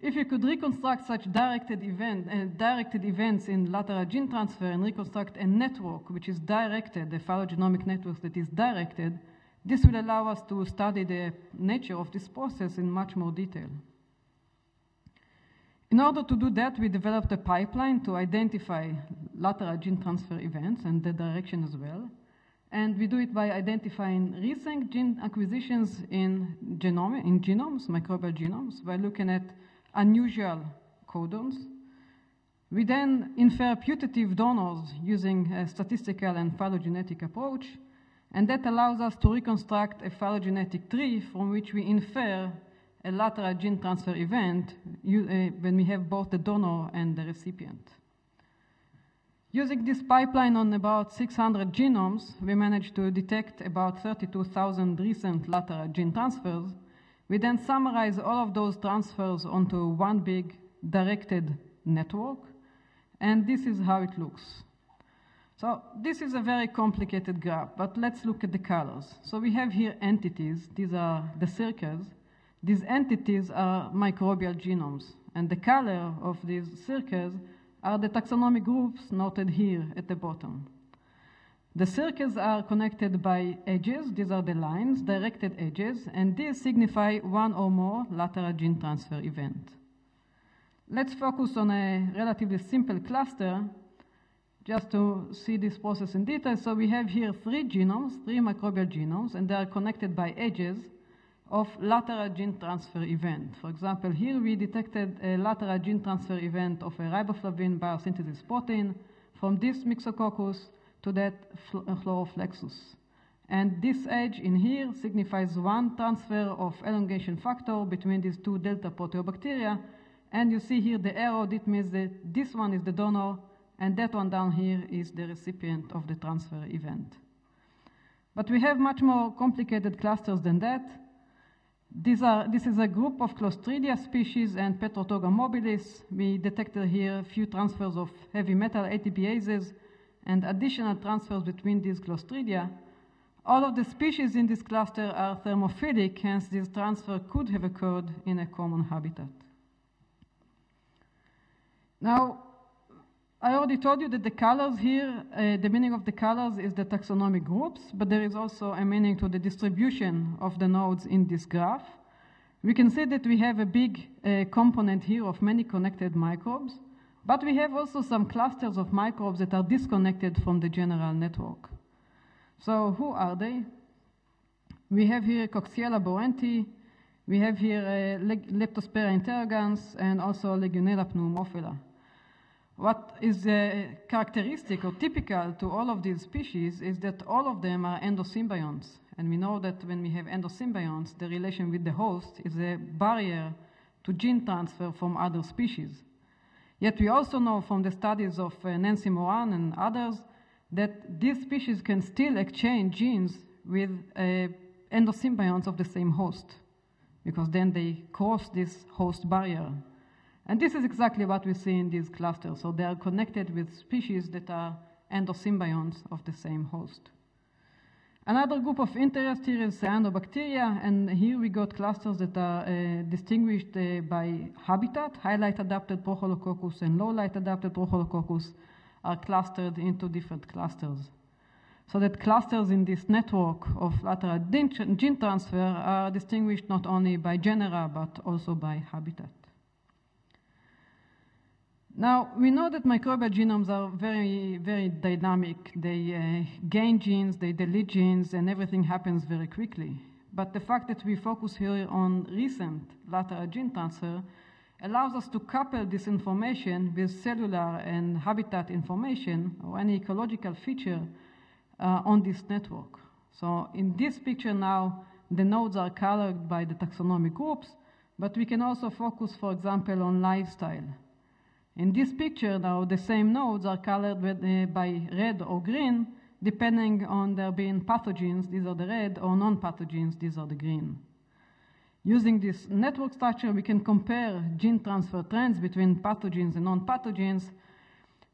If you could reconstruct such directed, event, uh, directed events in lateral gene transfer and reconstruct a network which is directed, a phylogenomic network that is directed, this will allow us to study the nature of this process in much more detail. In order to do that, we developed a pipeline to identify lateral gene transfer events and the direction as well. And we do it by identifying recent gene acquisitions in, genome, in genomes, microbial genomes, by looking at unusual codons. We then infer putative donors using a statistical and phylogenetic approach, and that allows us to reconstruct a phylogenetic tree from which we infer a lateral gene transfer event you, uh, when we have both the donor and the recipient. Using this pipeline on about six hundred genomes, we managed to detect about thirty-two thousand recent lateral gene transfers. We then summarize all of those transfers onto one big directed network, and this is how it looks. So this is a very complicated graph, but let's look at the colors. So we have here entities. These are the circles. These entities are microbial genomes, and the color of these circles are the taxonomic groups noted here at the bottom. The circles are connected by edges. These are the lines, directed edges, and these signify one or more lateral gene transfer event. Let's focus on a relatively simple cluster just to see this process in detail. So we have here three genomes, three microbial genomes, and they are connected by edges of lateral gene transfer event. For example, here we detected a lateral gene transfer event of a riboflavin biosynthesis protein from this Myxococcus to that Chloroplexus. And this edge in here signifies one transfer of elongation factor between these two delta proteobacteria. And you see here the arrow, that means that this one is the donor and that one down here is the recipient of the transfer event. But we have much more complicated clusters than that. These are, this is a group of Clostridia species and Petrotoga mobilis. We detected here a few transfers of heavy metal ATPases and additional transfers between these Clostridia. All of the species in this cluster are thermophilic, hence this transfer could have occurred in a common habitat. Now, I already told you that the colors here, uh, the meaning of the colors is the taxonomic groups, but there is also a meaning to the distribution of the nodes in this graph. We can see that we have a big uh, component here of many connected microbes, but we have also some clusters of microbes that are disconnected from the general network. So who are they? We have here Coxiella borenti, we have here uh, Le Leptospira interrogans, and also Legionella pneumophila. What is uh, characteristic or typical to all of these species is that all of them are endosymbionts. And we know that when we have endosymbionts, the relation with the host is a barrier to gene transfer from other species. Yet we also know from the studies of uh, Nancy Moran and others that these species can still exchange genes with uh, endosymbionts of the same host, because then they cross this host barrier. And this is exactly what we see in these clusters. So they are connected with species that are endosymbionts of the same host. Another group of interest here is cyanobacteria, and here we got clusters that are uh, distinguished uh, by habitat. High-light-adapted Prochlorococcus and low-light-adapted Prochlorococcus are clustered into different clusters. So that clusters in this network of lateral gene transfer are distinguished not only by genera, but also by habitat. Now, we know that microbial genomes are very, very dynamic. They uh, gain genes, they delete genes, and everything happens very quickly. But the fact that we focus here on recent lateral gene transfer allows us to couple this information with cellular and habitat information or any ecological feature uh, on this network. So in this picture now, the nodes are colored by the taxonomic groups, but we can also focus, for example, on lifestyle. In this picture, now, the same nodes are colored with, uh, by red or green, depending on there being pathogens, these are the red, or non-pathogens, these are the green. Using this network structure, we can compare gene transfer trends between pathogens and non-pathogens.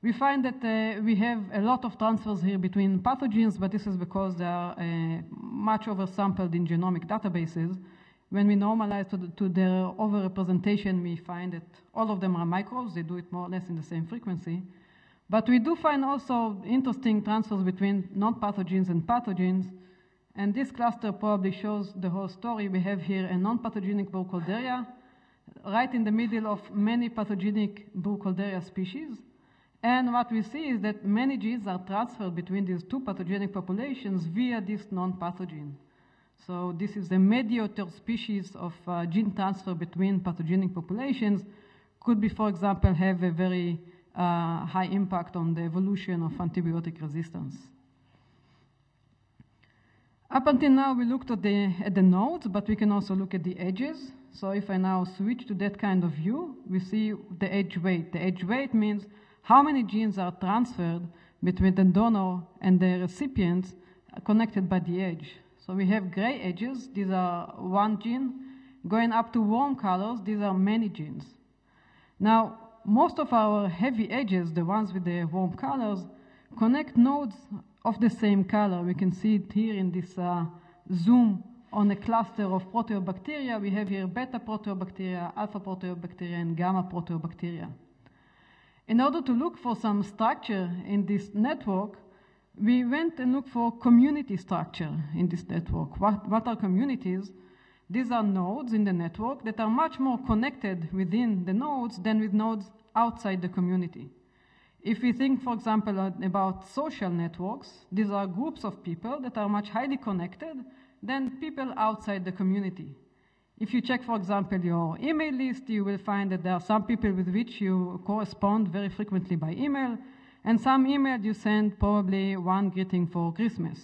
We find that uh, we have a lot of transfers here between pathogens, but this is because they are uh, much oversampled in genomic databases. When we normalize to, the, to their overrepresentation, we find that all of them are microbes. They do it more or less in the same frequency. But we do find also interesting transfers between non-pathogens and pathogens. And this cluster probably shows the whole story. We have here a non-pathogenic Burkholderia, right in the middle of many pathogenic Burkholderia species. And what we see is that many genes are transferred between these two pathogenic populations via this non-pathogen. So this is a mediator species of uh, gene transfer between pathogenic populations. Could be, for example, have a very uh, high impact on the evolution of antibiotic resistance. Up until now, we looked at the, at the nodes, but we can also look at the edges. So if I now switch to that kind of view, we see the edge weight. The edge weight means how many genes are transferred between the donor and the recipients connected by the edge. So we have gray edges, these are one gene. Going up to warm colors, these are many genes. Now, most of our heavy edges, the ones with the warm colors, connect nodes of the same color. We can see it here in this uh, zoom on a cluster of proteobacteria. We have here beta proteobacteria, alpha proteobacteria, and gamma proteobacteria. In order to look for some structure in this network, we went and looked for community structure in this network. What, what are communities? These are nodes in the network that are much more connected within the nodes than with nodes outside the community. If we think, for example, about social networks, these are groups of people that are much highly connected than people outside the community. If you check, for example, your email list, you will find that there are some people with which you correspond very frequently by email, and some email you send probably one greeting for Christmas.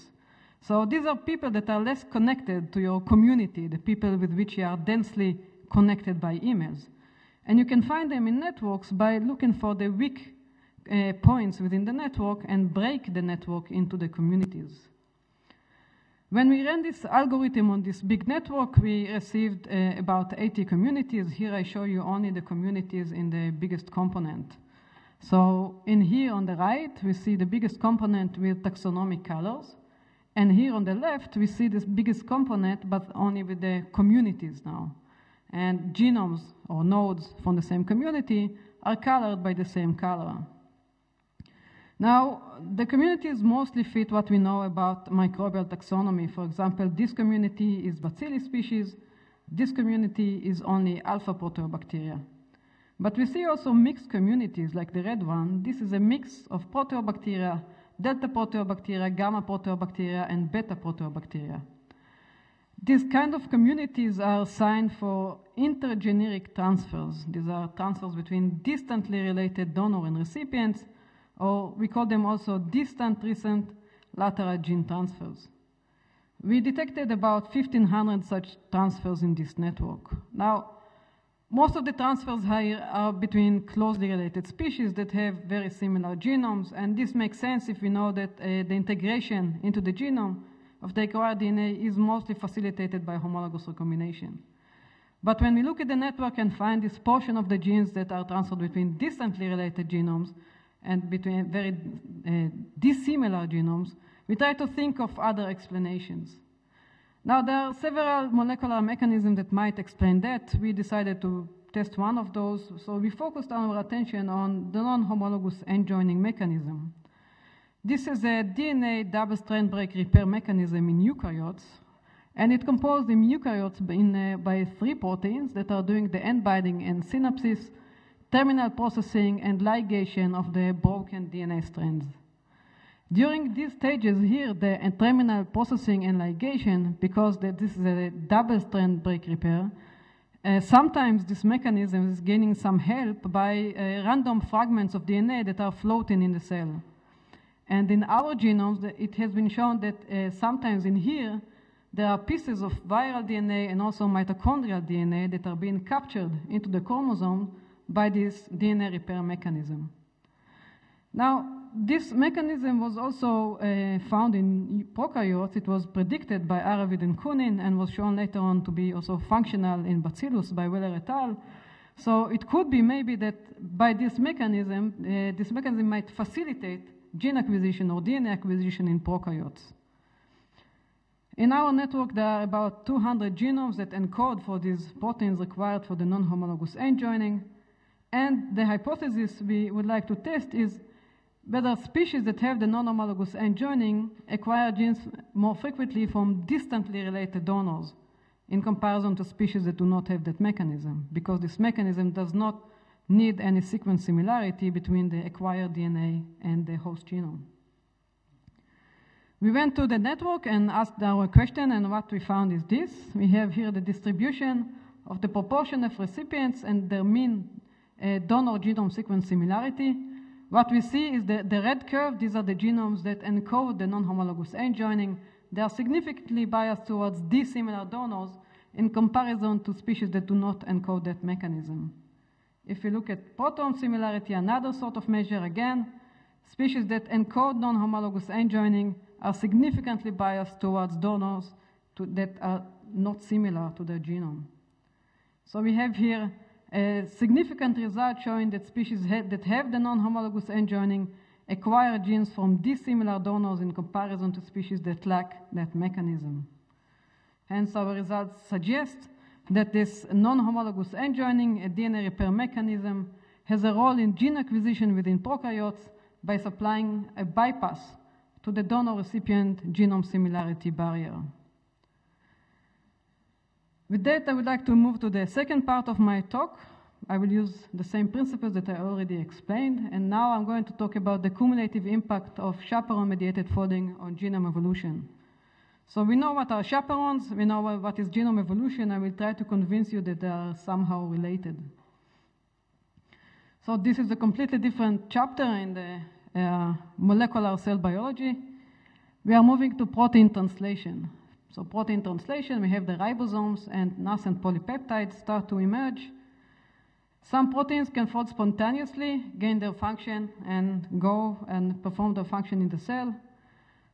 So these are people that are less connected to your community, the people with which you are densely connected by emails. And you can find them in networks by looking for the weak uh, points within the network and break the network into the communities. When we ran this algorithm on this big network, we received uh, about eighty communities. Here I show you only the communities in the biggest component. So in here on the right, we see the biggest component with taxonomic colors. And here on the left, we see this biggest component, but only with the communities now. And genomes or nodes from the same community are colored by the same color. Now, the communities mostly fit what we know about microbial taxonomy. For example, this community is Bacillus species. This community is only alpha proteobacteria. But we see also mixed communities, like the red one. This is a mix of proteobacteria, delta proteobacteria, gamma proteobacteria, and beta proteobacteria. These kind of communities are assigned for intergeneric transfers. These are transfers between distantly related donor and recipients, or we call them also distant recent lateral gene transfers. We detected about fifteen hundred such transfers in this network. Now, most of the transfers here are between closely related species that have very similar genomes, and this makes sense if we know that uh, the integration into the genome of the acquired D N A is mostly facilitated by homologous recombination. But when we look at the network and find this portion of the genes that are transferred between distantly related genomes and between very uh, dissimilar genomes, we try to think of other explanations. Now, there are several molecular mechanisms that might explain that. We decided to test one of those, so we focused our attention on the non-homologous end joining mechanism. This is a D N A double-strand break repair mechanism in eukaryotes, and it composed in eukaryotes in, uh, by three proteins that are doing the end binding and synapses, terminal processing, and ligation of the broken D N A strands. During these stages here, the terminal processing and ligation, because the, this is a double-strand break repair, uh, sometimes this mechanism is gaining some help by uh, random fragments of D N A that are floating in the cell. And in our genomes, it has been shown that uh, sometimes in here, there are pieces of viral D N A and also mitochondrial D N A that are being captured into the chromosome by this D N A repair mechanism. Now, this mechanism was also uh, found in prokaryotes. It was predicted by Aravid and Kunin and was shown later on to be also functional in Bacillus by Weller et al. So it could be maybe that by this mechanism, uh, this mechanism might facilitate gene acquisition or D N A acquisition in prokaryotes. In our network, there are about two hundred genomes that encode for these proteins required for the non-homologous end joining. And the hypothesis we would like to test is whether species that have the non-homologous end joining acquire genes more frequently from distantly related donors in comparison to species that do not have that mechanism, because this mechanism does not need any sequence similarity between the acquired D N A and the host genome. We went to the network and asked our question, and what we found is this. We have here the distribution of the proportion of recipients and their mean uh, donor genome sequence similarity. What we see is the, the red curve. These are the genomes that encode the non-homologous end joining. They are significantly biased towards dissimilar donors in comparison to species that do not encode that mechanism. If we look at proton similarity, another sort of measure, again, species that encode non-homologous end joining are significantly biased towards donors to, that are not similar to their genome. So we have here a significant result showing that species ha that have the non-homologous end joining acquire genes from dissimilar donors in comparison to species that lack that mechanism. Hence, our results suggest that this non-homologous end joining, a D N A repair mechanism, has a role in gene acquisition within prokaryotes by supplying a bypass to the donor-recipient genome similarity barrier. With that, I would like to move to the second part of my talk. I will use the same principles that I already explained, and now I'm going to talk about the cumulative impact of chaperone-mediated folding on genome evolution. So we know what are chaperones, we know what is genome evolution, I will try to convince you that they are somehow related. So this is a completely different chapter in the uh, molecular cell biology. We are moving to protein translation. So protein translation, we have the ribosomes and nascent polypeptides start to emerge. Some proteins can fold spontaneously, gain their function, and go and perform their function in the cell.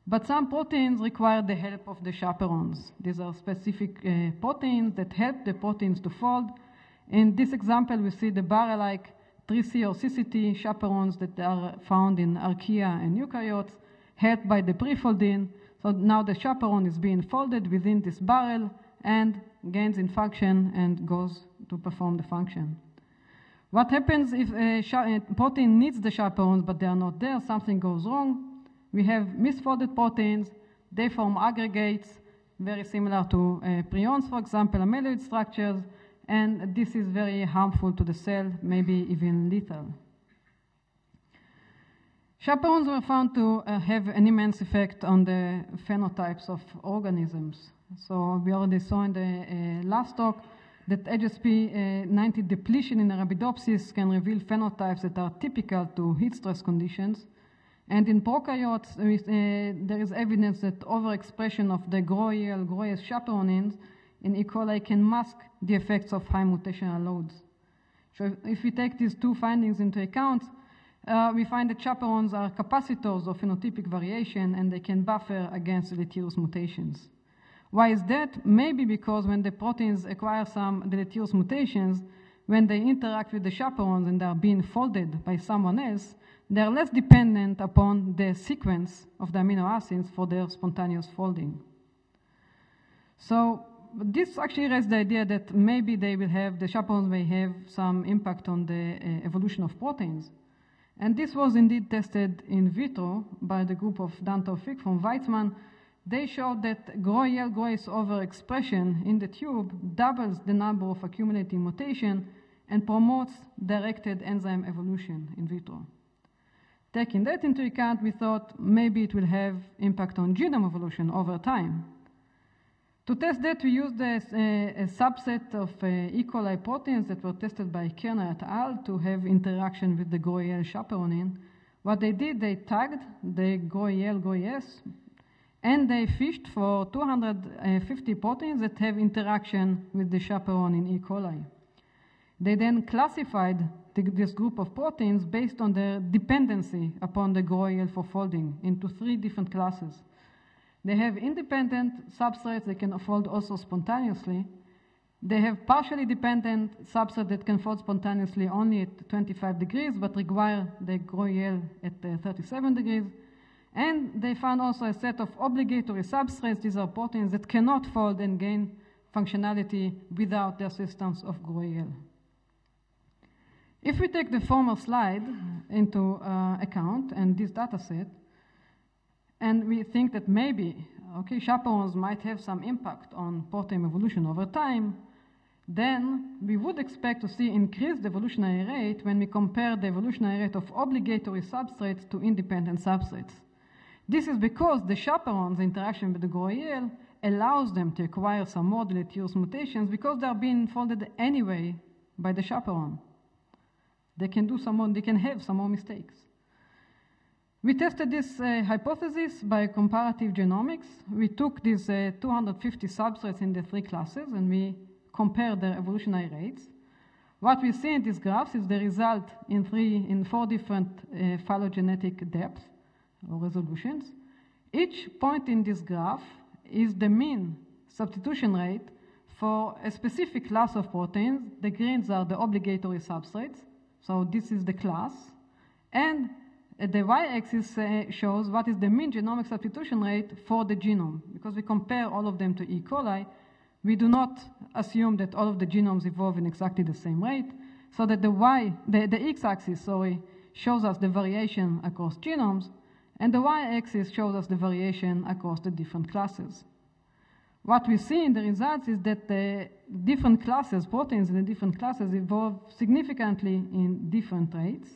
But some proteins require the help of the chaperones. These are specific uh, proteins that help the proteins to fold. In this example, we see the barrel-like three C or C C T chaperones that are found in archaea and eukaryotes, helped by the prefolding. So now the chaperone is being folded within this barrel and gains in function and goes to perform the function. What happens if a protein needs the chaperones but they are not there? Something goes wrong. We have misfolded proteins. They form aggregates very similar to uh, prions, for example, amyloid structures, and this is very harmful to the cell, maybe even lethal. Chaperones were found to uh, have an immense effect on the phenotypes of organisms. So we already saw in the uh, last talk that H S P ninety depletion in Arabidopsis can reveal phenotypes that are typical to heat stress conditions. And in prokaryotes, there is, uh, there is evidence that overexpression of the GroEL, GroES chaperonins in E. coli can mask the effects of high mutational loads. So if we take these two findings into account, uh, we find that chaperones are capacitors of phenotypic variation and they can buffer against deleterious mutations. Why is that? Maybe because when the proteins acquire some deleterious mutations, when they interact with the chaperones and are being folded by someone else, they are less dependent upon the sequence of the amino acids for their spontaneous folding. So this actually raises the idea that maybe they will have, the chaperones may have some impact on the uh, evolution of proteins. And this was indeed tested in vitro by the group of Dan Taufik from Weizmann. They showed that GroEL GroES overexpression in the tube doubles the number of accumulating mutation and promotes directed enzyme evolution in vitro. Taking that into account, we thought maybe it will have impact on genome evolution over time. To test that, we used a, a, a subset of uh, E. coli proteins that were tested by Kerner et al. To have interaction with the GroEL chaperonin. What they did, they tagged the GroEL GroES, and they fished for two hundred fifty proteins that have interaction with the chaperone in E. coli. They then classified the, this group of proteins based on their dependency upon the GroEL for folding into three different classes. They have independent substrates that can fold also spontaneously. They have partially dependent substrates that can fold spontaneously only at twenty-five degrees, but require the GroEL at uh, thirty-seven degrees. And they found also a set of obligatory substrates. These are proteins that cannot fold and gain functionality without the assistance of GroEL. If we take the former slide into uh, account and this data set, and we think that maybe, okay, chaperones might have some impact on protein evolution over time, then we would expect to see increased evolutionary rate when we compare the evolutionary rate of obligatory substrates to independent substrates. This is because the chaperones' interaction with the GroEL allows them to acquire some more deleterious mutations because they are being folded anyway by the chaperone. They can do some more, they can have some more mistakes. We tested this uh, hypothesis by comparative genomics. We took these uh, two hundred fifty substrates in the three classes and we compared their evolutionary rates. What we see in these graphs is the result in, three, in four different uh, phylogenetic depths or resolutions. Each point in this graph is the mean substitution rate for a specific class of proteins. The greens are the obligatory substrates, so this is the class. And the y-axis uh, shows what is the mean genomic substitution rate for the genome, because we compare all of them to E. coli. We do not assume that all of the genomes evolve in exactly the same rate, so that the y, the, the x-axis, sorry, shows us the variation across genomes, and the y-axis shows us the variation across the different classes. What we see in the results is that the different classes, proteins in the different classes, evolve significantly in different rates.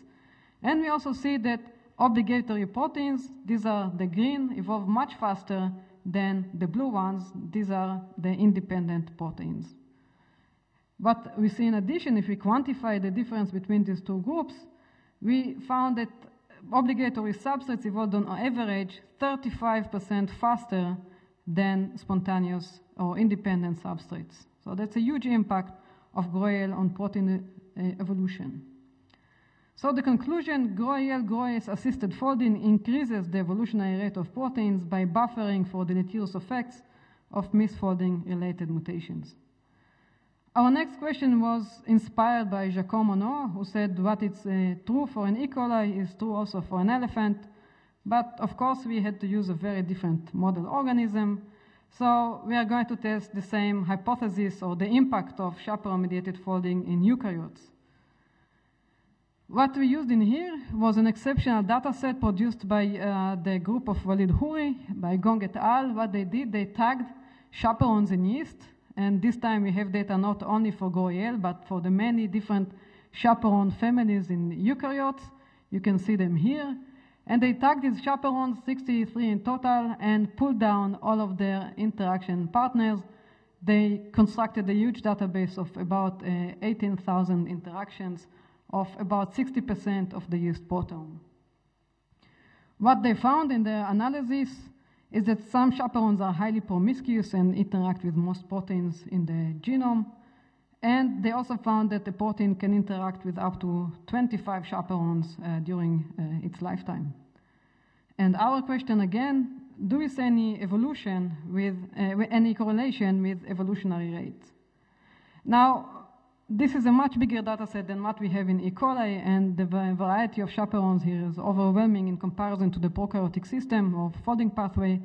And we also see that obligatory proteins, these are the green, evolve much faster than the blue ones. These are the independent proteins. But we see in addition, if we quantify the difference between these two groups, we found that obligatory substrates evolved on average thirty-five percent faster than spontaneous or independent substrates. So that's a huge impact of GroEL on protein uh, evolution. So the conclusion, GroEL GroES assisted folding increases the evolutionary rate of proteins by buffering for deleterious effects of misfolding related mutations. Our next question was inspired by Jacques Monod, who said what is uh, true for an E. coli is true also for an elephant. But of course, we had to use a very different model organism. So we are going to test the same hypothesis or the impact of chaperone-mediated folding in eukaryotes. What we used in here was an exceptional data set produced by uh, the group of Walid Houri, by Gong et al. What they did, they tagged chaperones in yeast. And this time we have data not only for GroEL, but for the many different chaperone families in eukaryotes. You can see them here. And they tagged these chaperones, sixty-three in total, and pulled down all of their interaction partners. They constructed a huge database of about uh, eighteen thousand interactions of about sixty percent of the yeast proteome. What they found in their analysis is that some chaperones are highly promiscuous and interact with most proteins in the genome, And they also found that the protein can interact with up to twenty-five chaperones uh, during uh, its lifetime. And our question again, do we see any evolution with, uh, with any correlation with evolutionary rates? Now, this is a much bigger data set than what we have in E. coli, and the variety of chaperones here is overwhelming in comparison to the prokaryotic system or folding pathway.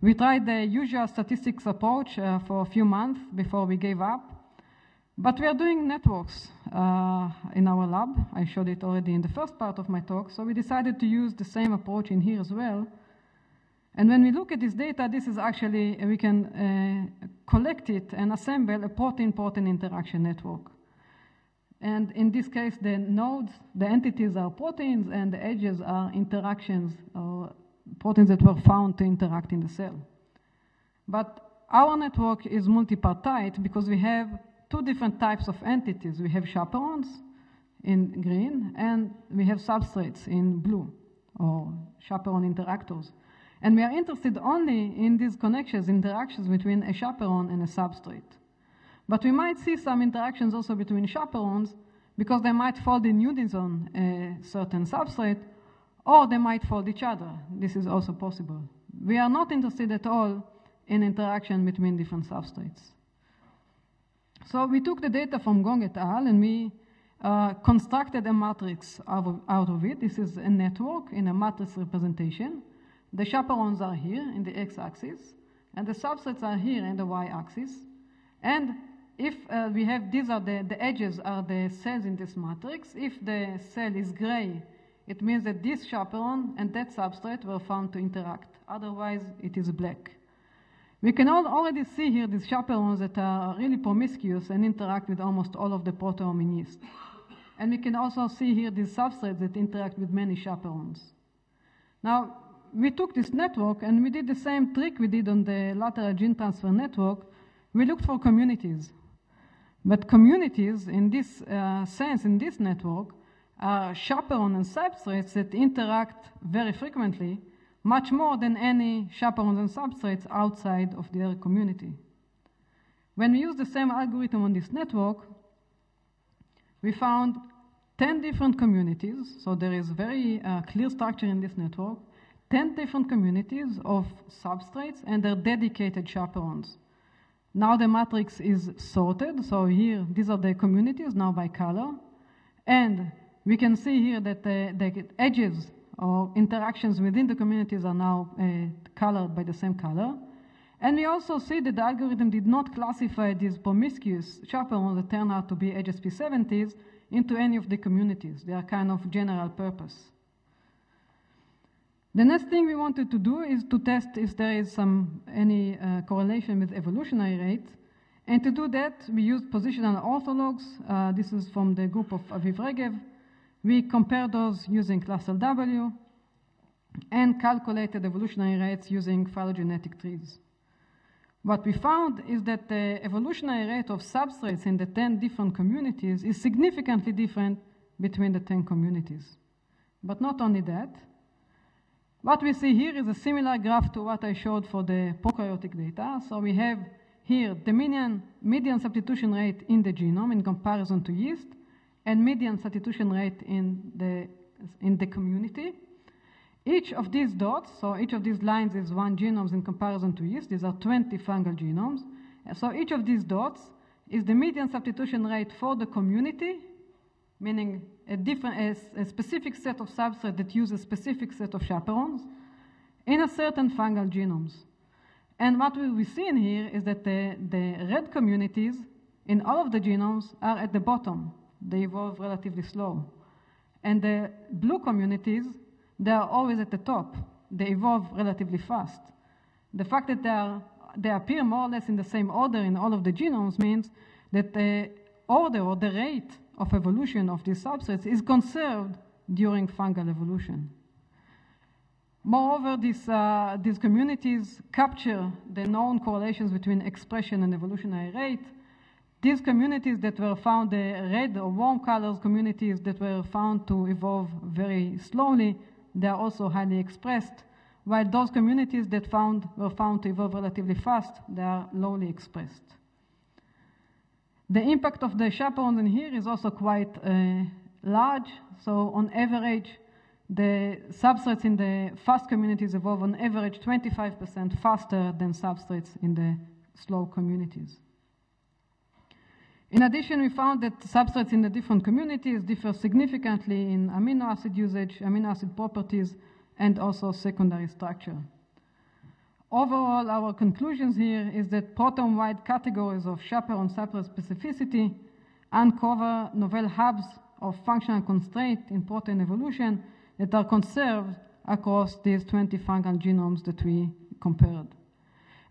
We tried the usual statistics approach uh, for a few months before we gave up. But we are doing networks uh, in our lab. I showed it already in the first part of my talk, so we decided to use the same approach in here as well. And when we look at this data, this is actually, we can uh, collect it and assemble a protein-protein interaction network. And in this case, the nodes, the entities are proteins, and the edges are interactions, or proteins that were found to interact in the cell. But our network is multipartite because we have two different types of entities. We have chaperones in green, and we have substrates in blue, or chaperone interactors. And we are interested only in these connections, interactions between a chaperone and a substrate. But we might see some interactions also between chaperones, because they might fold in unison on a certain substrate, or they might fold each other. This is also possible. We are not interested at all in interaction between different substrates. So we took the data from Gong et al. And we uh, constructed a matrix out of, out of it. This is a network in a matrix representation. The chaperones are here in the x-axis, and the substrates are here in the y-axis. And if uh, we have, these are the, the edges are the cells in this matrix. If the cell is gray, it means that this chaperone and that substrate were found to interact. Otherwise, it is black. We can all already see here these chaperones that are really promiscuous and interact with almost all of the proteome in yeast. And we can also see here these substrates that interact with many chaperones. Now, we took this network and we did the same trick we did on the lateral gene transfer network. We looked for communities. But communities, in this uh, sense, in this network, are chaperone and substrates that interact very frequently, much more than any chaperones and substrates outside of their community. When we use the same algorithm on this network, we found ten different communities, so there is very uh, clear structure in this network, ten different communities of substrates and their dedicated chaperones. Now the matrix is sorted, so here, these are the communities, now by color, and we can see here that the, the edges or interactions within the communities are now uh, colored by the same color. And we also see that the algorithm did not classify these promiscuous chaperones that turn out to be H S P seventies into any of the communities. They are kind of general purpose. The next thing we wanted to do is to test if there is some any uh, correlation with evolutionary rates. And to do that, we used positional orthologs. Uh, this is from the group of Aviv Regev. We compared those using Clasl W and calculated evolutionary rates using phylogenetic trees. What we found is that the evolutionary rate of substrates in the ten different communities is significantly different between the ten communities. But not only that, what we see here is a similar graph to what I showed for the prokaryotic data. So we have here the median, median substitution rate in the genome in comparison to yeast, and median substitution rate in the, in the community. Each of these dots, so each of these lines is one genome in comparison to yeast. These are twenty fungal genomes. So each of these dots is the median substitution rate for the community, meaning a, different, a, a specific set of substrates that use a specific set of chaperones in a certain fungal genomes. And what we see in here is that the, the red communities in all of the genomes are at the bottom. They evolve relatively slow. And the blue communities, they are always at the top. They evolve relatively fast. The fact that they, are, they appear more or less in the same order in all of the genomes means that the order or the rate of evolution of these substrates is conserved during fungal evolution. Moreover, these, uh, these communities capture the known correlations between expression and evolutionary rate. These communities that were found, the red or warm colors communities that were found to evolve very slowly, they are also highly expressed, while those communities that found, were found to evolve relatively fast, they are lowly expressed. The impact of the chaperone in here is also quite uh, large. So on average, the substrates in the fast communities evolve on average twenty-five percent faster than substrates in the slow communities. In addition, we found that substrates in the different communities differ significantly in amino acid usage, amino acid properties, and also secondary structure. Overall, our conclusions here is that proteome-wide categories of chaperone substrate specificity uncover novel hubs of functional constraint in protein evolution that are conserved across these twenty fungal genomes that we compared.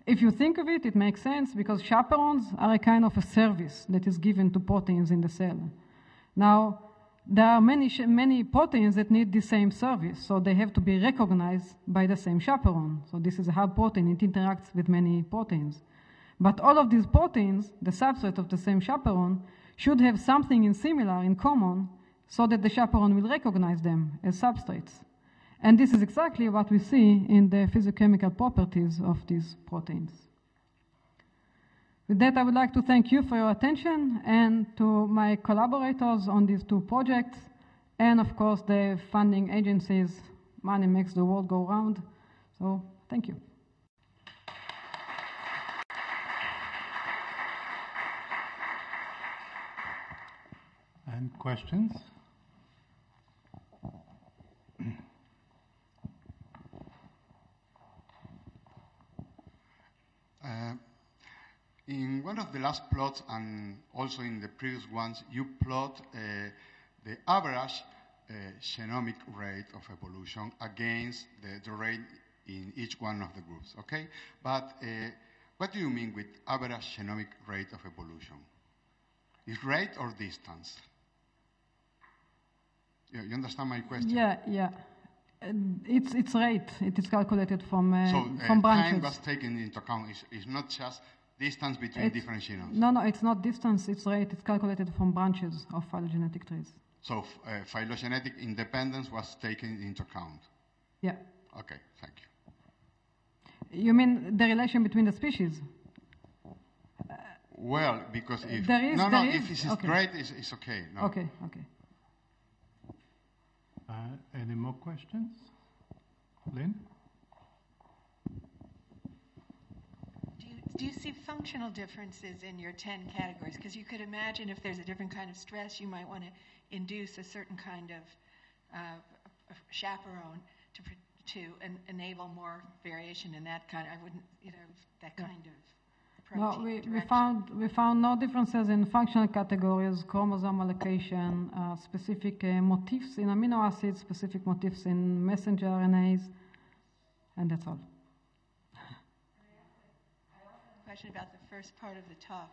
If you think of it, it makes sense because chaperones are a kind of a service that is given to proteins in the cell. Now, there are many, many proteins that need the same service, so they have to be recognized by the same chaperone. So this is a hub protein, it interacts with many proteins. But all of these proteins, the substrate of the same chaperone, should have something in similar in common so that the chaperone will recognize them as substrates. And this is exactly what we see in the physicochemical properties of these proteins. With that, I would like to thank you for your attention and to my collaborators on these two projects, and of course the funding agencies. Money makes the world go round. So, thank you. And questions? Uh, in one of the last plots and also in the previous ones, you plot uh, the average uh, genomic rate of evolution against the, the rate in each one of the groups, okay? But uh, what do you mean with average genomic rate of evolution? Is rate or distance? You, you understand my question? Yeah, yeah. Uh, it's it's rate. It is calculated from uh, so, uh, from branches. So time was taken into account. It's, it's not just distance between it's, different genomes. No, no, it's not distance. It's rate. It's calculated from branches of phylogenetic trees. So uh, phylogenetic independence was taken into account. Yeah. Okay. Thank you. You mean the relation between the species? Uh, well, because if there is, no, there no, is, if it's okay. Rate, it's, it's okay. No. Okay. Okay. Uh, any more questions? Lynn? Do you, do you see functional differences in your ten categories? Because you could imagine if there's a different kind of stress, you might want to induce a certain kind of uh, chaperone to to en enable more variation in that kind. I wouldn't, you know, that kind of protein. No, we, we found we found no differences in functional categories, chromosome allocation, uh, specific uh, motifs in amino acids, specific motifs in messenger R N As, and that's all. I have a question about the first part of the talk.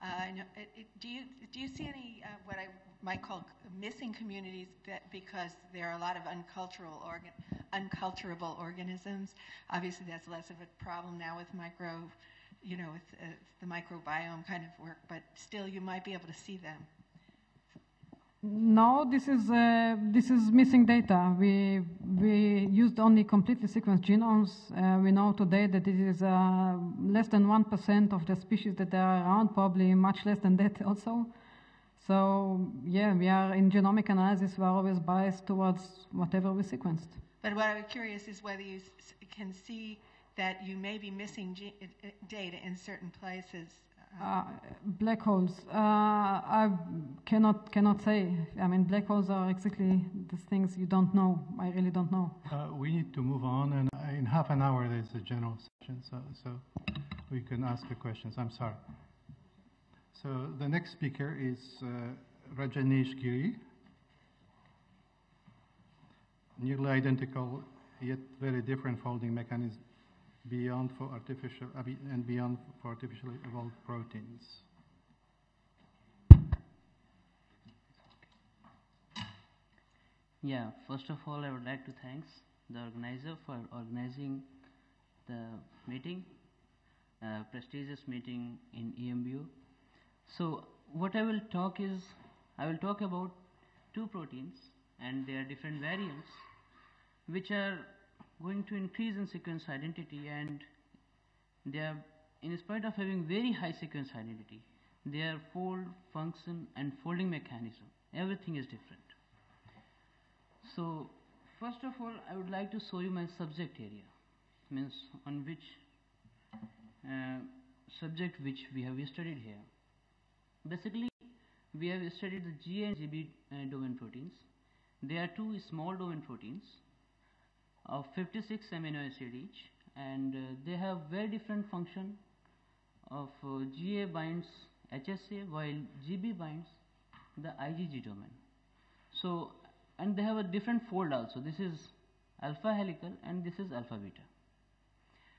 Uh, I know, it, it, do you do you see any uh, what I might call missing communities that because there are a lot of uncultural organ, unculturable organisms? Obviously, that's less of a problem now with micro, you know, with uh, the microbiome kind of work. But still, you might be able to see them. No, this is uh, this is missing data. We we used only completely sequenced genomes. Uh, we know today that it is uh, less than one percent of the species that are around, probably much less than that also. So yeah, we are in genomic analysis. We are always biased towards whatever we sequenced. But what I'm curious is whether you can see that you may be missing ge data in certain places. Uh, black holes. Uh, I cannot cannot say. I mean, black holes are exactly the things you don't know. I really don't know. Uh, we need to move on, and in half an hour there's a general session, so so we can ask the questions. I'm sorry. So the next speaker is uh, Rajanish Giri. Nearly identical, yet very different folding mechanism. Beyond for artificial and beyond for artificially evolved proteins. Yeah, first of all, I would like to thank the organizer for organizing the meeting, uh, prestigious meeting in E M B U. So what I will talk is, I will talk about two proteins and their different variants, which are going to increase in sequence identity, and they are, in spite of having very high sequence identity, their fold, function and folding mechanism, everything is different. So first of all, I would like to show you my subject area, means on which uh, subject which we have studied here. Basically, we have studied the G A and G B uh, domain proteins. They are two small domain proteins of fifty-six amino acid each, and uh, they have very different function. Of uh, G A binds H S A while G B binds the I G G domain. So, and they have a different fold also. This is alpha helical and this is alpha beta.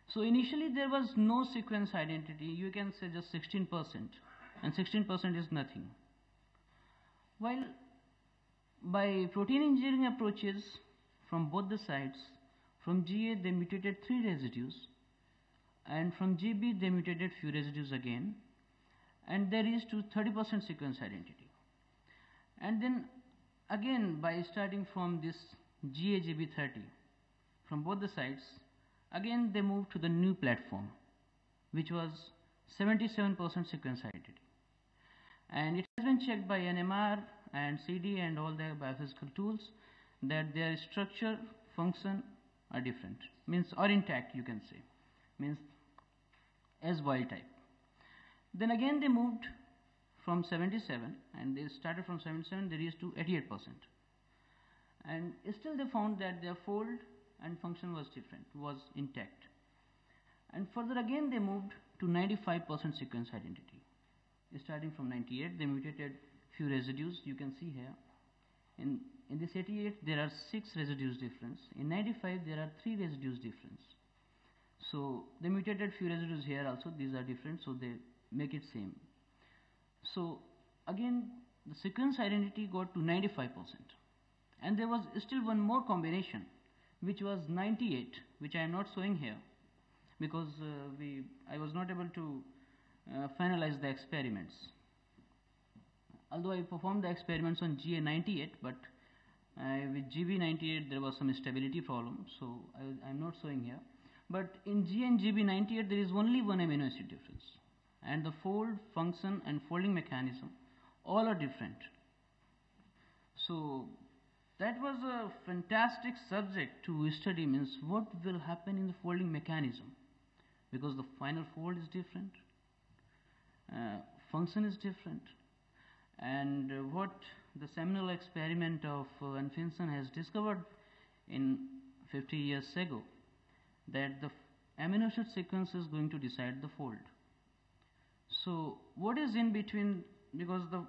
So initially there was no sequence identity. You can say just sixteen percent, and sixteen percent is nothing. While by protein engineering approaches from both the sides, from G A they mutated three residues, and from G B they mutated few residues again, and they reached to thirty percent sequence identity. And then again by starting from this G A G B thirty from both the sides, again they moved to the new platform which was seventy-seven percent sequence identity, and it has been checked by N M R and C D and all the biophysical tools that their structure, function are different, means or intact, you can say, means as wild type. Then again they moved from seventy-seven, and they started from seventy-seven, they reached to eighty-eight percent, and still they found that their fold and function was different, was intact. And further again they moved to ninety-five percent sequence identity. Starting from ninety-eight they mutated few residues, you can see here. In, in this eighty-eight there are six residues difference, in ninety-five there are three residues difference. So they mutated few residues here also, these are different, so they make it same. So again the sequence identity got to ninety-five percent, and there was still one more combination which was ninety-eight, which I am not showing here because uh, we I was not able to uh, finalize the experiments, although I performed the experiments on G A ninety-eight, but uh, with G B ninety-eight there was some stability problem, so I, I am not showing here. But in G and G B ninety-eight there is only one amino acid difference, and the fold, function and folding mechanism all are different. So that was a fantastic subject to study, means what will happen in the folding mechanism, because the final fold is different, uh, function is different, and uh, what the seminal experiment of uh, Anfinson has discovered in fifty years ago, that the amino acid sequence is going to decide the fold. So what is in between, because the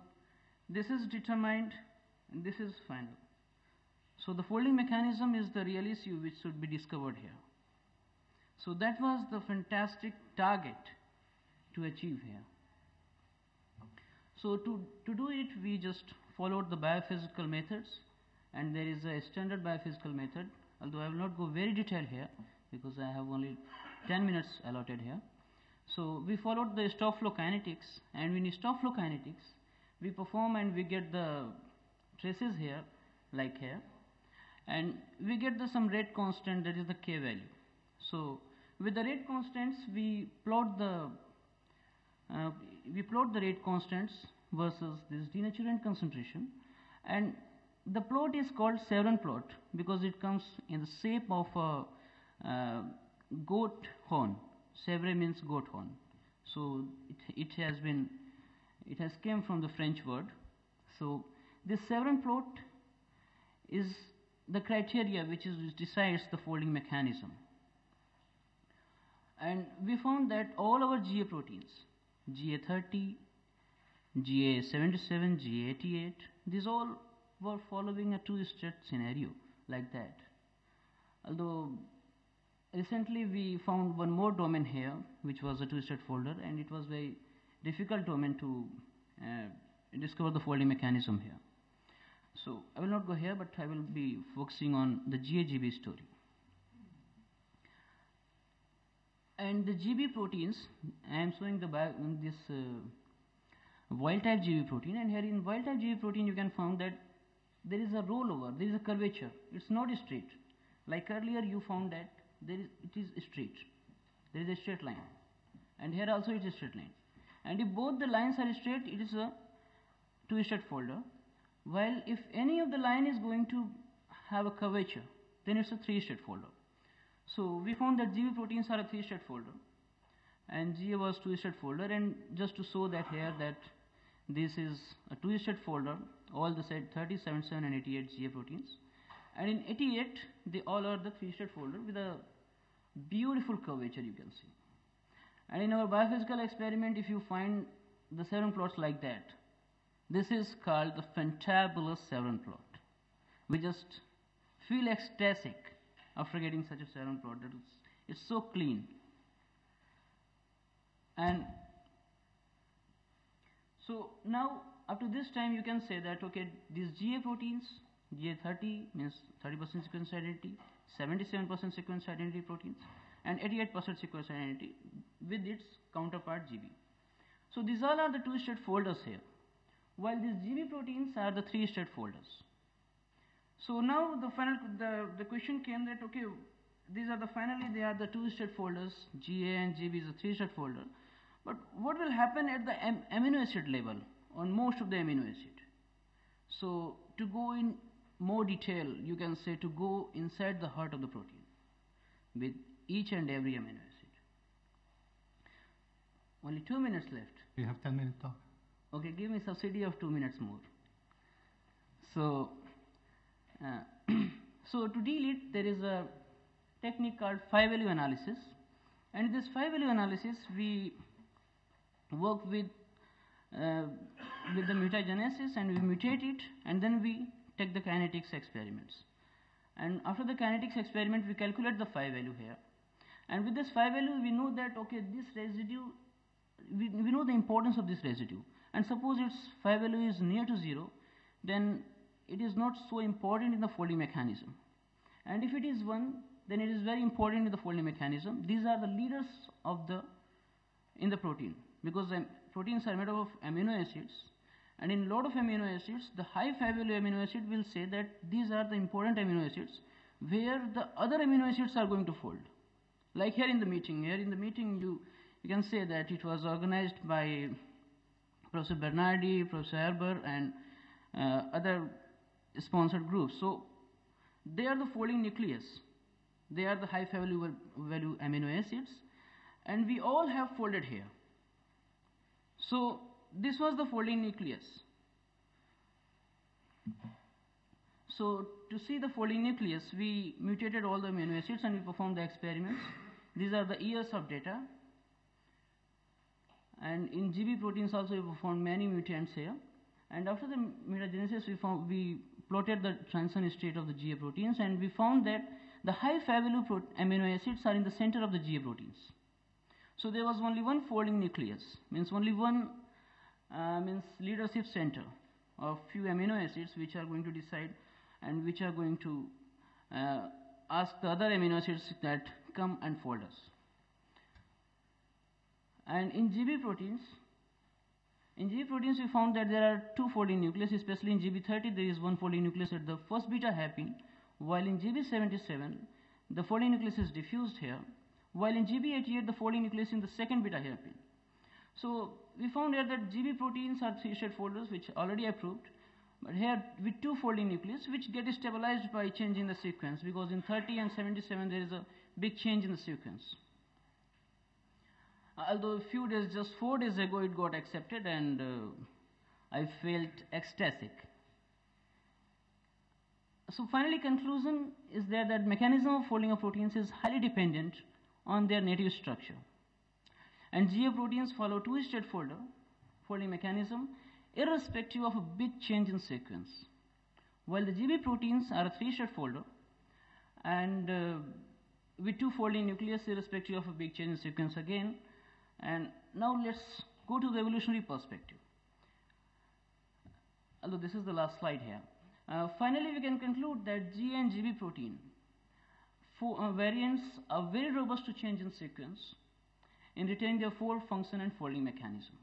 this is determined and this is final. So the folding mechanism is the real issue which should be discovered here. So that was the fantastic target to achieve here. So to, to do it, we just followed the biophysical methods, and there is a standard biophysical method, although I will not go very detailed here because I have only ten minutes allotted here. So we followed the stop flow kinetics, and in stop flow kinetics we perform and we get the traces here, like here, and we get the some rate constant, that is the K value. So with the rate constants we plot the uh, we plot the rate constants versus this denaturant concentration, and the plot is called Chevron plot because it comes in the shape of a Uh, goat horn. Chevre means goat horn, so it, it has been it has came from the French word. So this Chevron plot is the criteria which is which decides the folding mechanism, and we found that all our G A proteins, G A thirty, G A seventy-seven, G A eighty-eight, these all were following a two-step scenario like that. Although recently we found one more domain here which was a two-state folder, and it was very difficult domain to uh, discover the folding mechanism here. So I will not go here, but I will be focusing on the G A G B story. And the G B proteins, I am showing the bio, this uh, wild type G B protein, and here in wild type G B protein you can find that there is a rollover, there is a curvature, it's not straight. Like earlier you found that there is, it is straight, there is a straight line, and here also it is straight line, and if both the lines are straight, it is a twisted folder, while if any of the line is going to have a curvature, then it's a three-state folder. So we found that G B proteins are a three-state folder, and G A was two-state folder. And just to show that here that this is a two-state folder, all the said thirty, seventy-seven, and eighty-eight G A proteins, and in eighty-eight they all are the three-state folder with a beautiful curvature you can see. And in our biophysical experiment, if you find the Severn plots like that, this is called the fantabulous Severn plot. We just feel ecstatic after getting such a Severn plot. That it's, it's so clean. And so now, up to this time, you can say that okay, these G A proteins, G A thirty means thirty percent sequence identity, seventy-seven percent sequence identity proteins, and eighty-eight percent sequence identity with its counterpart G B. So these all are the two-state folders here, while these G B proteins are the three-state folders. So now the final the, the question came that okay, these are the finally they are the two-state folders, G A and G B is a three-state folder, but what will happen at the am amino acid level on most of the amino acid? So to go in more detail, you can say to go inside the heart of the protein with each and every amino acid. Only two minutes left. You have ten minutes talk. Okay, give me subsidy of two minutes more. So, uh, so to deal it, there is a technique called five-value analysis, and in this five-value analysis, we work with uh, with the mutagenesis and we mutate it, and then we take the kinetics experiments. And after the kinetics experiment, we calculate the phi value here. And with this phi value, we know that, okay, this residue, we, we know the importance of this residue. And suppose its phi value is near to zero, then it is not so important in the folding mechanism. And if it is one, then it is very important in the folding mechanism. These are the leaders of the, in the protein, because the proteins are made up of amino acids. And in lot of amino acids, the high five-value amino acid will say that these are the important amino acids where the other amino acids are going to fold. Like here in the meeting, here in the meeting you, you can say that it was organized by Professor Bernardi, Professor Harber, and uh, other sponsored groups. So they are the folding nucleus. They are the high five-value value amino acids, and we all have folded here. So this was the folding nucleus. So to see the folding nucleus, we mutated all the amino acids and we performed the experiments. These are the years of data. And in G B proteins also we performed many mutants here. And after the mutagenesis, we found, we plotted the transition state of the G A proteins, and we found that the high five-value amino acids are in the center of the G A proteins. So there was only one folding nucleus, means only one Uh, means leadership center of few amino acids which are going to decide and which are going to uh, ask the other amino acids that come and fold us. And in G B proteins, in G B proteins we found that there are two folding nucleus, especially in G B thirty there is one folding nucleus at the first beta hairpin, while in G B seventy-seven the folding nucleus is diffused here, while in G B eighty-eight the folding nucleus is in the second beta hairpin. So we found here that G B proteins are three-state folders, which already I proved, but here with two folding nucleus which get stabilized by changing the sequence, because in thirty and seventy-seven there is a big change in the sequence. Although a few days, just four days ago it got accepted, and uh, I felt ecstatic. So finally conclusion is there that mechanism of folding of proteins is highly dependent on their native structure. And G A proteins follow two-state folder folding mechanism irrespective of a big change in sequence, while the G B proteins are a three-state folder and uh, with two folding nucleus irrespective of a big change in sequence again. And now let's go to the evolutionary perspective, although this is the last slide here. Uh, finally we can conclude that G A and G B protein for, uh, variants are very robust to change in sequence in retaining their fold function and folding mechanism.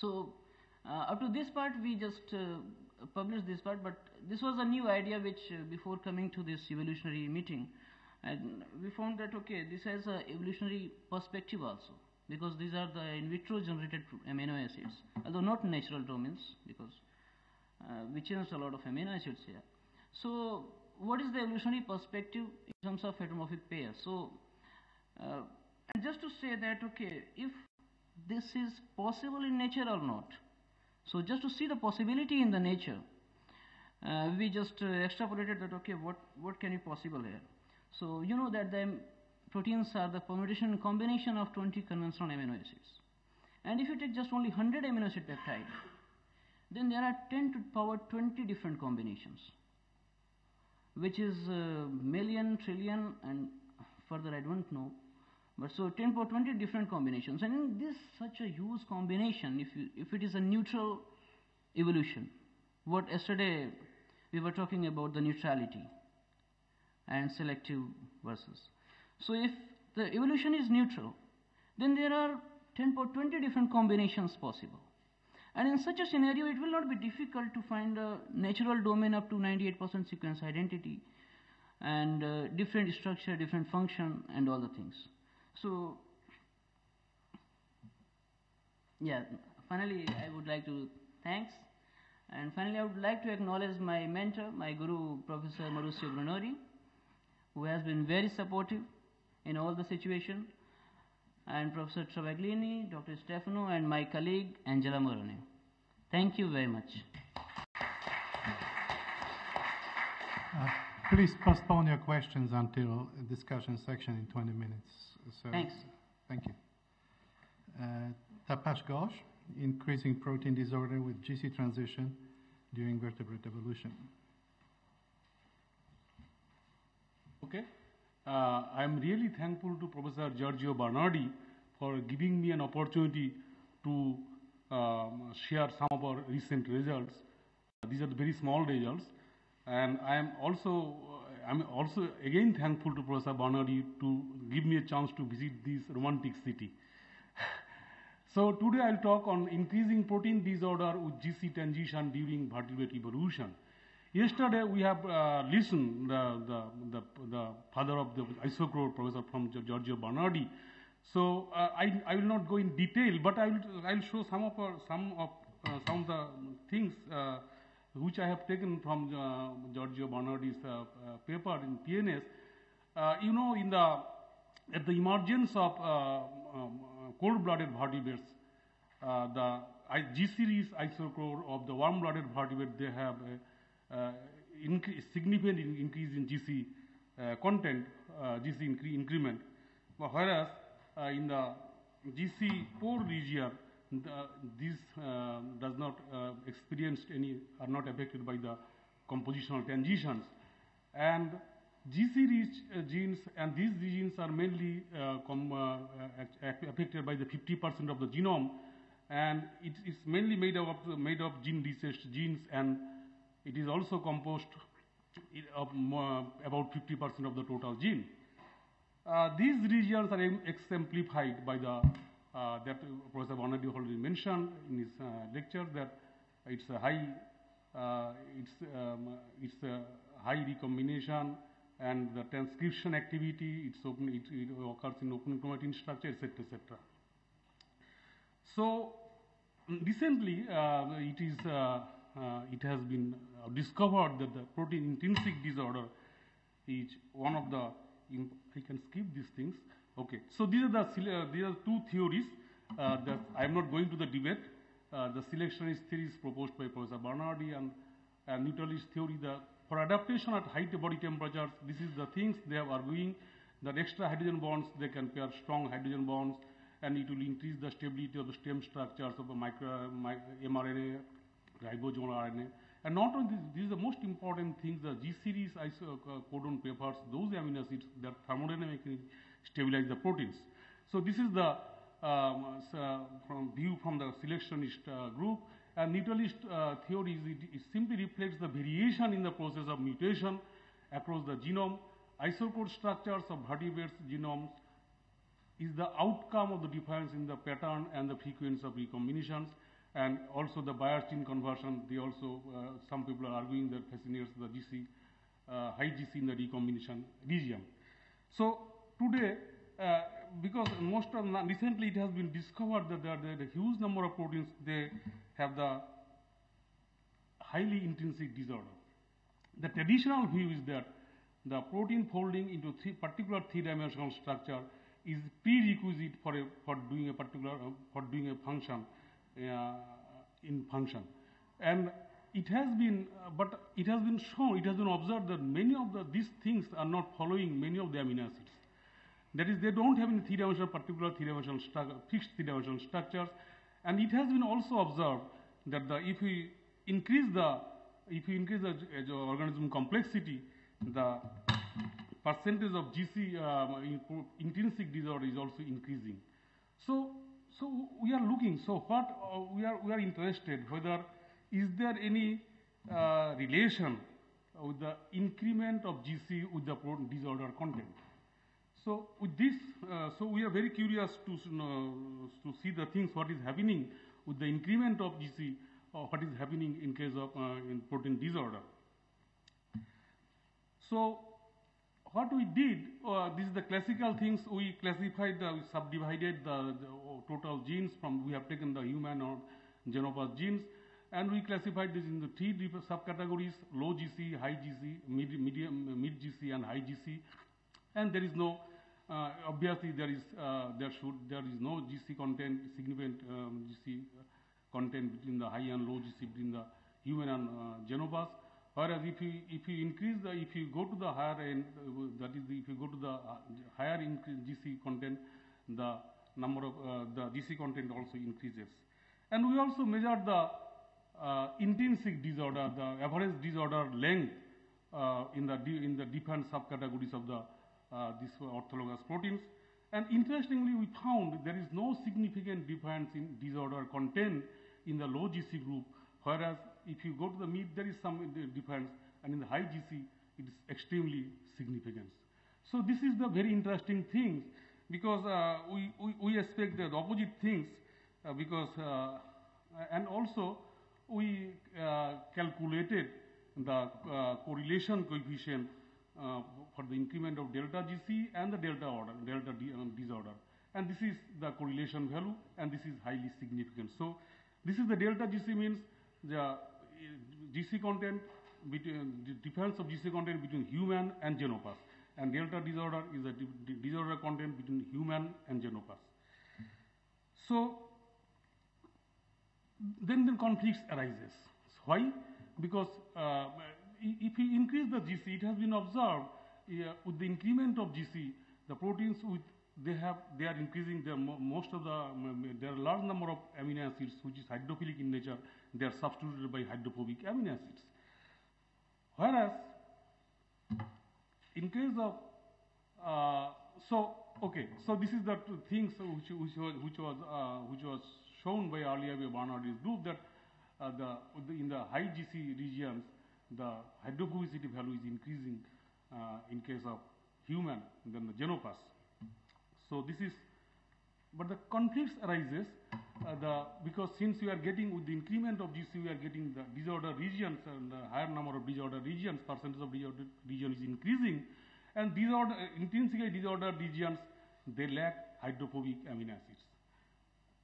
So uh, up to this part we just uh, published this part, but this was a new idea which uh, before coming to this evolutionary meeting, and we found that okay, this has an evolutionary perspective also. because these are the in vitro generated amino acids, although not natural domains, because uh, we changed a lot of amino acids here. So what is the evolutionary perspective in terms of heteromorphic pairs? So uh, and just to say that, okay, if this is possible in nature or not, so just to see the possibility in the nature, uh, we just uh, extrapolated that, okay, what what can be possible here? So you know that the proteins are the permutation and combination of twenty conventional amino acids, and if you take just only one hundred amino acid peptide, then there are ten to the power twenty different combinations, which is uh, million, trillion, and further I don't know. But so ten to the power twenty different combinations, and in this such a huge combination, if you, if it is a neutral evolution, what yesterday we were talking about the neutrality and selective versus. So if the evolution is neutral, then there are ten to the power twenty different combinations possible, and in such a scenario it will not be difficult to find a natural domain up to ninety-eight percent sequence identity, and uh, different structure, different function, and all the things. So yeah, finally I would like to thanks, and finally I would like to acknowledge my mentor, my guru, Professor Maurizio Brunori, who has been very supportive in all the situation, and Professor Travaglini, Doctor Stefano, and my colleague Angela Morone. Thank you very much. Uh, please postpone your questions until the discussion section in twenty minutes. So, thanks. Thank you. Uh, Tapash Ghosh, increasing protein disorder with G C transition during vertebrate evolution. Okay. Uh, I'm really thankful to Professor Giorgio Bernardi for giving me an opportunity to um, share some of our recent results. These are the very small results, and I am also I'm also again thankful to Professor Bernardi to give me a chance to visit this romantic city. So today I'll talk on increasing protein disorder with G C transition during vertebrate evolution. Yesterday we have uh, listened the, the the the father of the isochrone, Professor from Giorgio Bernardi. So uh, I I will not go in detail, but I will I'll show some of our, some of uh, some of the things. Uh, which I have taken from uh, Giorgio Bernardi's uh, uh, paper in P N S. Uh, you know, in the, at the emergence of uh, um, cold-blooded vertebrates, uh, the G series isochore of the warm-blooded vertebrates, they have a, uh, incre significant increase in G C uh, content, uh, G C incre increment. But whereas uh, in the G C core region, Uh, these uh, does not uh, experience any, are not affected by the compositional transitions, and G C rich uh, genes, and these genes are mainly uh, com, uh, affected by the fifty percent of the genome, and it is mainly made up of made up gene recessed genes, and it is also composed of uh, about fifty percent of the total gene. Uh, these regions are exemplified by the Uh, that Professor Bernardi already mentioned in his uh, lecture, that it's a high, uh, it's um, it's a high recombination, and the transcription activity, it's open, it, it occurs in open chromatin structure, et cetera, et cetera. So recently, uh, it is uh, uh, it has been discovered that the protein intrinsic disorder is one of the. I can skip these things. Okay, so these are the uh, these are two theories. Uh, that I am not going to the debate. Uh, the selectionist theory is proposed by Professor Bernardi, and, and neutralist theory. The for adaptation at high body temperatures, this is the things they are arguing that extra hydrogen bonds, they can pair strong hydrogen bonds, and it will increase the stability of the stem structures of the micro, micro mRNA, ribosomal R N A, and not only this, these are the most important things. The G series isocodon papers, those amino acids that thermodynamically stabilize the proteins. So this is the um, uh, from view from the selectionist uh, group, and neutralist uh, theories. It, it simply reflects the variation in the process of mutation across the genome. Isochore structures of vertebrates genomes is the outcome of the difference in the pattern and the frequency of recombinations, and also the bias gene conversion. They also uh, some people are arguing that fascinates the G C uh, high G C in the recombination region. So today, uh, because most of them, recently it has been discovered that there are a huge number of proteins, they have the highly intrinsic disorder. The traditional view is that the protein folding into three particular three-dimensional structure is prerequisite for a, for doing a particular uh, for doing a function uh, in function, and it has been uh, but it has been shown, it has been observed that many of the, these things are not following many of the amino acids. That is, they don't have any three-dimensional particular three-dimensional structure, fixed three-dimensional structures, and it has been also observed that the if we increase the if you increase the, the organism complexity, the percentage of G C uh, intrinsic disorder is also increasing. So, so we are looking. So, what uh, we are we are interested whether is there any uh, relation with the increment of G C with the protein disorder content. So, with this, uh, so we are very curious to you know, to see the things what is happening with the increment of G C, or what is happening in case of uh, in protein disorder. So, what we did, uh, this is the classical things, we classified, the, we subdivided the, the total genes from, we have taken the human or Xenopus genes, and we classified this into three subcategories, low G C, high G C, mid, medium, mid G C, and high G C. And there is no, uh, obviously there is, uh, there should, there is no G C content, significant um, G C content between the high and low G C, between the human and uh, Xenopus. Whereas if you if you increase the if you go to the higher end, uh, that is the, if you go to the uh, higher increase G C content, the number of uh, the G C content also increases. And we also measured the uh, intrinsic disorder, the average disorder length uh, in the in the different subcategories of the uh, this orthologous proteins. And interestingly, we found there is no significant difference in disorder content in the low G C group, whereas if you go to the mid, there is some difference, and in the high G C, it is extremely significant. So this is the very interesting thing, because uh, we, we, we expect the opposite things, uh, because, uh, and also we uh, calculated the uh, correlation coefficient uh, for the increment of delta G C and the delta order, delta D, um, disorder. And this is the correlation value, and this is highly significant. So this is the delta G C means the G C content between the difference of G C content between human and Xenopus, and delta disorder is a disorder content between human and Xenopus. So then the conflicts arises. So why? Because uh, if we increase the G C, it has been observed uh, with the increment of G C, the proteins with they have they are increasing their most of the there are large number of amino acids which is hydrophilic in nature. They are substituted by hydrophobic amino acids. Whereas, in case of, uh, so, okay, so this is the things which, which was, which was, uh, which was shown by earlier by Bernardi's group that uh, the, the, in the high G C regions, the hydrophobicity value is increasing uh, in case of human than the Xenopus. So this is, but the conflicts arises uh, the, because since we are getting with the increment of G C, we are getting the disorder regions, and the higher number of disorder regions, percentage of disorder region is increasing, and disorder, intrinsically disorder regions, they lack hydrophobic amino acids,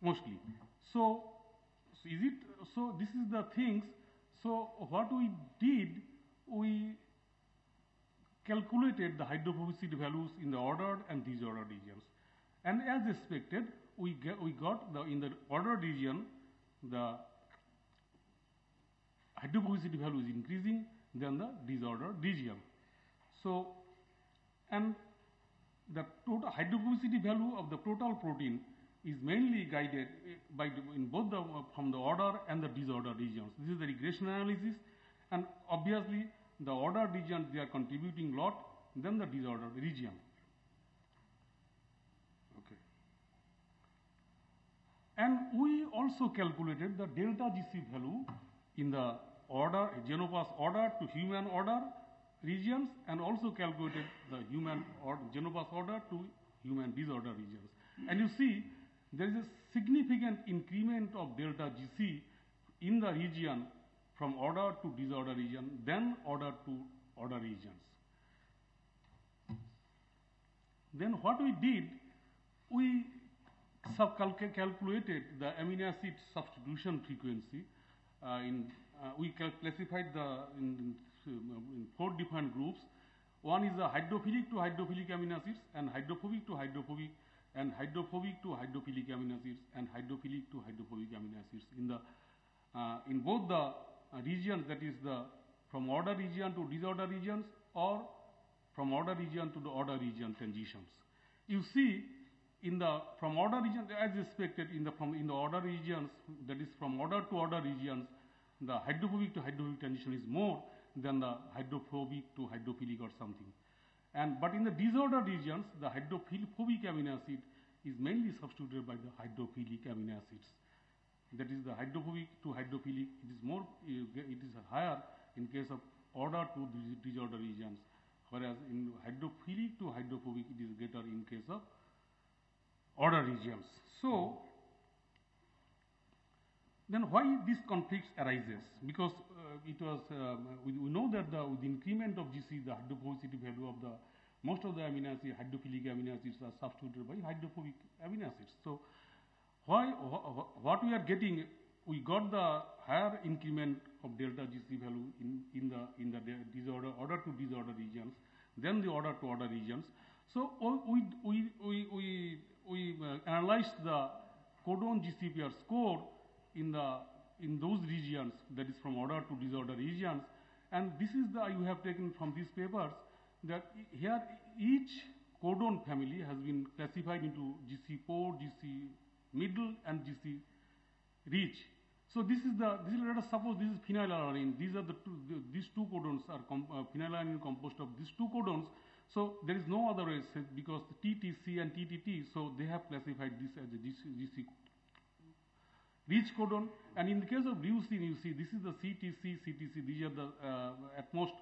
mostly. So, so is it, so this is the things, so what we did, we calculated the hydrophobicity values in the ordered and disorder regions. And as expected, we, get, we got the, in the ordered region, the hydrophobicity value is increasing than the disorder region. So, and the total hydrophobicity value of the total protein is mainly guided by in both the, from the order and the disorder regions. This is the regression analysis, and obviously the ordered regions, they are contributing a lot than the disorder region. And we also calculated the delta G C value in the order, Xenopus order to human order regions, and also calculated the human or Xenopus order to human disorder regions. And you see, there is a significant increment of delta G C in the region from order to disorder region, then order to order regions. Then what we did, we calculated the amino acid substitution frequency. Uh, in uh, we classified the in, in four different groups. One is the hydrophilic to hydrophilic amino acids, and hydrophobic to hydrophobic, and hydrophobic to hydrophilic amino acids, and hydrophilic to hydrophobic amino acids. In the uh, in both the uh, regions, that is the from order region to disorder regions, or from order region to the order region transitions. You see, in the from order region, as expected, in the from in the order regions, that is from order to order regions, the hydrophobic to hydrophilic transition is more than the hydrophobic to hydrophilic or something. And but in the disorder regions, the hydrophobic amino acid is mainly substituted by the hydrophilic amino acids. That is the hydrophobic to hydrophilic. It is more. It is higher in case of order to disorder regions, whereas in hydrophilic to hydrophobic it is greater in case of order regions. So then why this conflict arises? Because uh, it was uh, we, we know that the with increment of G C, the hydrophobicity value of the most of the amino acids, hydrophilic amino acids, are substituted by hydrophobic amino acids. So why wh what we are getting? We got the higher increment of delta G C value in in the in the disorder order to disorder regions than the order to order regions. So we we we we we analyzed the codon G C P R score in the in those regions, that is from order to disorder regions, and this is the you have taken from these papers that here each codon family has been classified into G C four, G C middle, and G C rich. So this is the this is, let us suppose this is phenylalanine. These are the two, the, these two codons are com, uh, phenylalanine composed of these two codons. So there is no other way because the T T C and T T T. So they have classified this as a G C rich codon. And in the case of leucine, you see this is the C T C, C T C. These are the uh, at most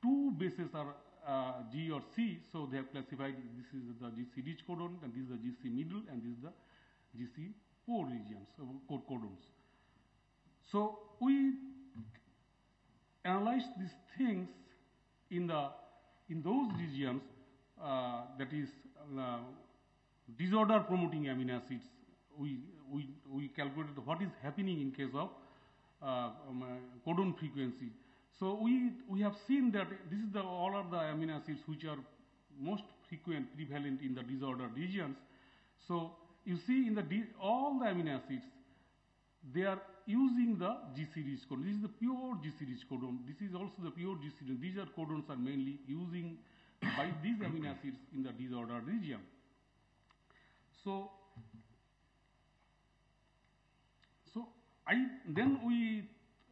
two bases are uh, G or C. So they have classified this is the G C rich codon, and this is the G C middle, and this is the G C four regions, code codons. So we analyzed these things in the in those regions, uh, that is uh, disorder promoting amino acids. We we we calculated what is happening in case of uh, um, uh, codon frequency. So we we have seen that this is the all of the amino acids which are most frequent prevalent in the disorder regions. So you see, in the D, all the amino acids, they are using the G C rich codon. This is the pure G C rich codon. This is also the pure G C codon. These are codons are mainly using by these amino acids in the disorder region. So, so I then we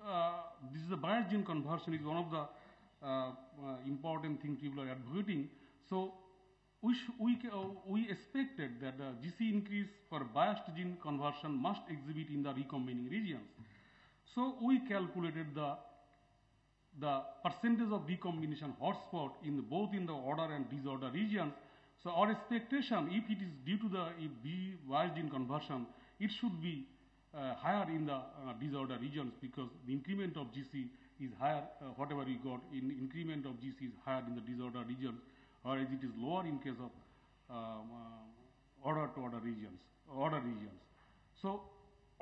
uh, this is the bias gene conversion is one of the uh, uh, important things people are advocating. So We, we, uh, we expected that the G C increase for biased gene conversion must exhibit in the recombining regions. So we calculated the, the percentage of recombination hotspot in the, both in the order and disorder regions. So our expectation, if it is due to the B biased gene conversion, it should be uh, higher in the uh, disorder regions because the increment of G C is higher, uh, whatever we got in increment of G C is higher in the disorder regions, whereas it is lower in case of um, uh, order to order regions, order regions. So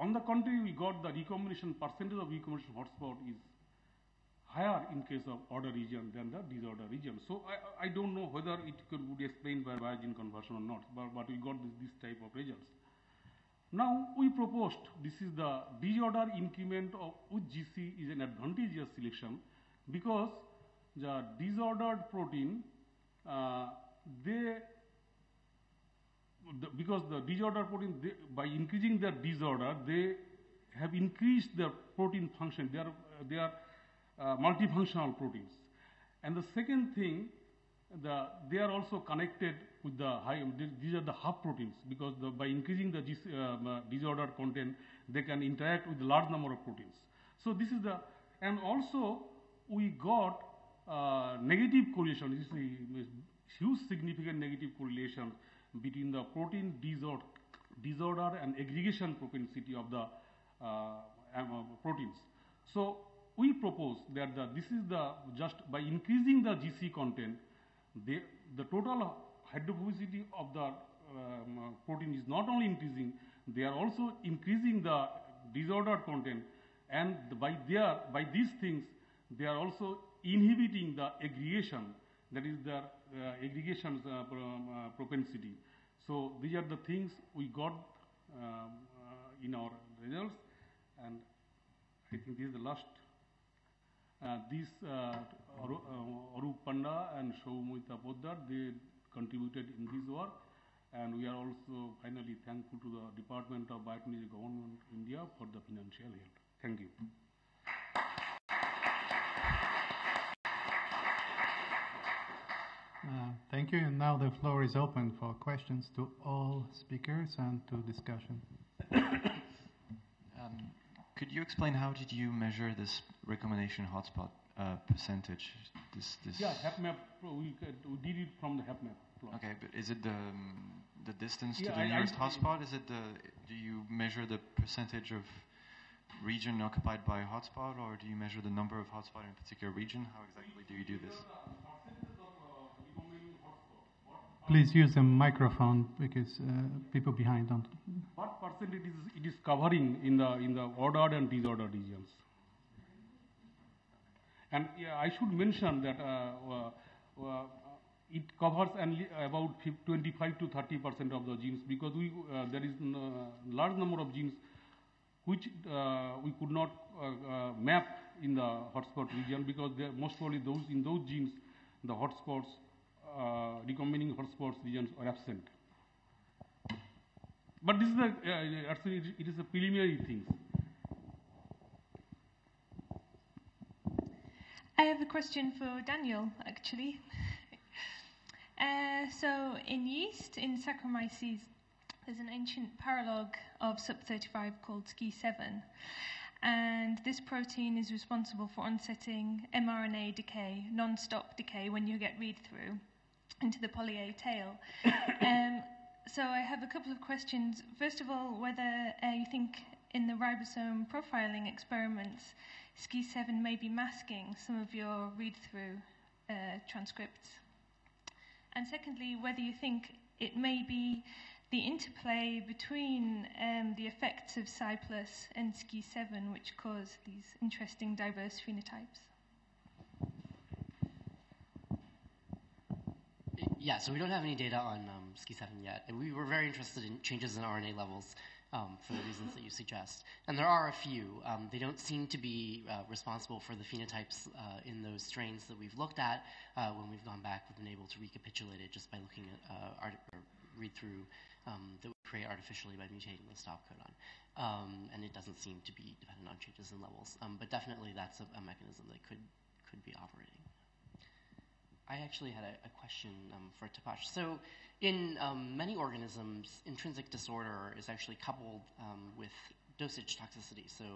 on the contrary, we got the recombination percentage of recombination hotspot is higher in case of order region than the disorder region. So I, I don't know whether it could be explained by bias gene conversion or not, but, but we got this, this type of results. Now we proposed this is the disorder increment of with G C is an advantageous selection because the disordered protein Uh, they the, because the disorder protein they, by increasing their disorder they have increased their protein function. They are they are uh, multifunctional proteins, and the second thing, the they are also connected with the high. These are the hub proteins because the, by increasing the uh, disorder content they can interact with a large number of proteins. So this is the and also we got. Uh, negative correlation, this is huge significant negative correlation between the protein disorder, disorder and aggregation propensity of the uh, proteins. So we propose that the, this is the just by increasing the G C content, the, the total hydrophobicity of the uh, um, protein is not only increasing, they are also increasing the disordered content, and by their, by these things, they are also inhibiting the aggregation, that is their uh, aggregation uh, pro uh, propensity. So these are the things we got um, uh, in our results, and I think this is the last. Uh, this uh, Aru, uh, Arup Panda and Shoumita Poddar, they contributed in this work, and we are also finally thankful to the Department of Biotechnology, Government of India for the financial help. Thank you. Uh, thank you, and now the floor is open for questions to all speakers and to discussion. um, could you explain how did you measure this recommendation hotspot uh, percentage? This, this yeah, HapMap, we, we did it from the HapMap plot. Okay, but is it the, um, the distance yeah, to the I, nearest I, hotspot? Is it the, do you measure the percentage of region occupied by a hotspot, or do you measure the number of hotspots in a particular region? How exactly do you do this? Please use the microphone because uh, people behind don't. What percentage it is, it is covering in the in the ordered and disordered regions? And yeah, I should mention that uh, uh, uh, it covers only about twenty-five to thirty percent of the genes, because we uh, there is a large number of genes which uh, we could not uh, uh, map in the hotspot region, because most probably those in those genes, the hotspots, uh, recommending hotspots regions are absent. But this is a, uh, actually it is a preliminary thing. I have a question for Daniel, actually. uh, so in yeast, in Saccharomyces, there's an ancient paralogue of S U P thirty-five called Ski seven, and this protein is responsible for onsetting mRNA decay, non-stop decay, when you get read-through into the poly-A tail. um, so I have a couple of questions. First of all, whether uh, you think in the ribosome profiling experiments, Ski seven may be masking some of your read-through uh, transcripts. And secondly, whether you think it may be the interplay between um, the effects of Cyplus and Ski seven which cause these interesting diverse phenotypes. Yeah, so we don't have any data on um, Ski seven yet, and we were very interested in changes in R N A levels um, for the reasons that you suggest. And there are a few. Um, they don't seem to be uh, responsible for the phenotypes uh, in those strains that we've looked at. Uh, when we've gone back, we've been able to recapitulate it just by looking at uh, our read-through Um, that we create artificially by mutating the stop codon. Um, and it doesn't seem to be dependent on changes in levels. Um, but definitely that's a, a mechanism that could, could be operating. I actually had a, a question um, for Tapash. So in um, many organisms, intrinsic disorder is actually coupled um, with dosage toxicity. So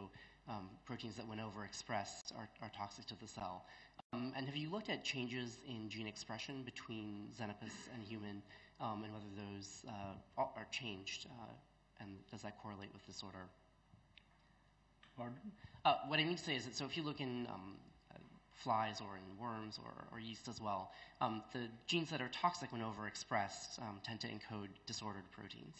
um, proteins that when overexpressed are, are toxic to the cell. Um, and have you looked at changes in gene expression between Xenopus and human, Um, and whether those uh, are changed, uh, and does that correlate with disorder? Pardon? Uh, what I mean to say is that, so if you look in um, uh, flies or in worms or, or yeast as well, um, the genes that are toxic when overexpressed um, tend to encode disordered proteins.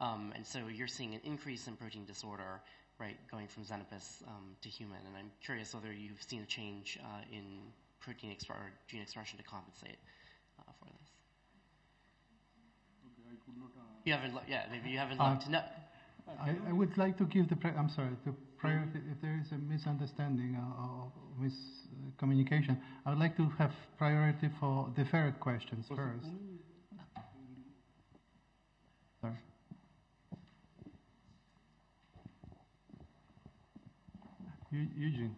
Um, and so you're seeing an increase in protein disorder, right, going from Xenopus um, to human, and I'm curious whether you've seen a change uh, in protein exp- or gene expression to compensate uh, for this. You haven't, yeah, maybe you haven't uh, looked. No. I, I would like to give the, pri I'm sorry, the priority, if there is a misunderstanding or, or miscommunication, I would like to have priority for deferred questions first. Sorry. E Eugene.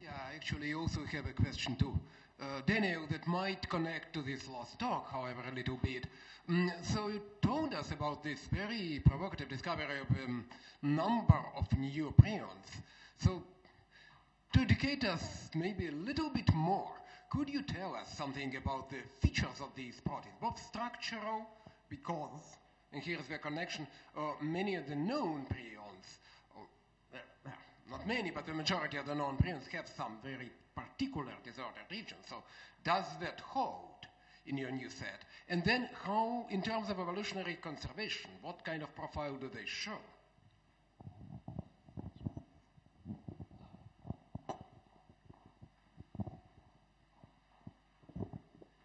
Yeah, I actually also have a question too. Uh, Daniel, that might connect to this last talk, however, a little bit. Mm, so you told us about this very provocative discovery of um, number of neoprions. So to educate us maybe a little bit more, could you tell us something about the features of these proteins, both structural, because, and here's the connection, uh, many of the known prions, or, uh, not many, but the majority of the known prions have some very particular disordered region. So does that hold? in your new set. And then how, in terms of evolutionary conservation, what kind of profile do they show?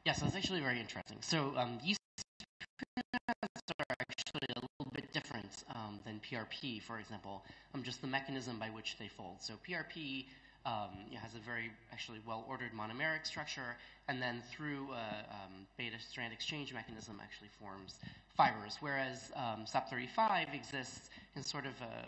Yes, that's actually very interesting. So um, yeast are actually a little bit different um, than P R P, for example, um, just the mechanism by which they fold. So P R P um, has a very actually well-ordered monomeric structure, and then through a um, beta strand exchange mechanism actually forms fibers, whereas um, S U P thirty-five exists in sort of a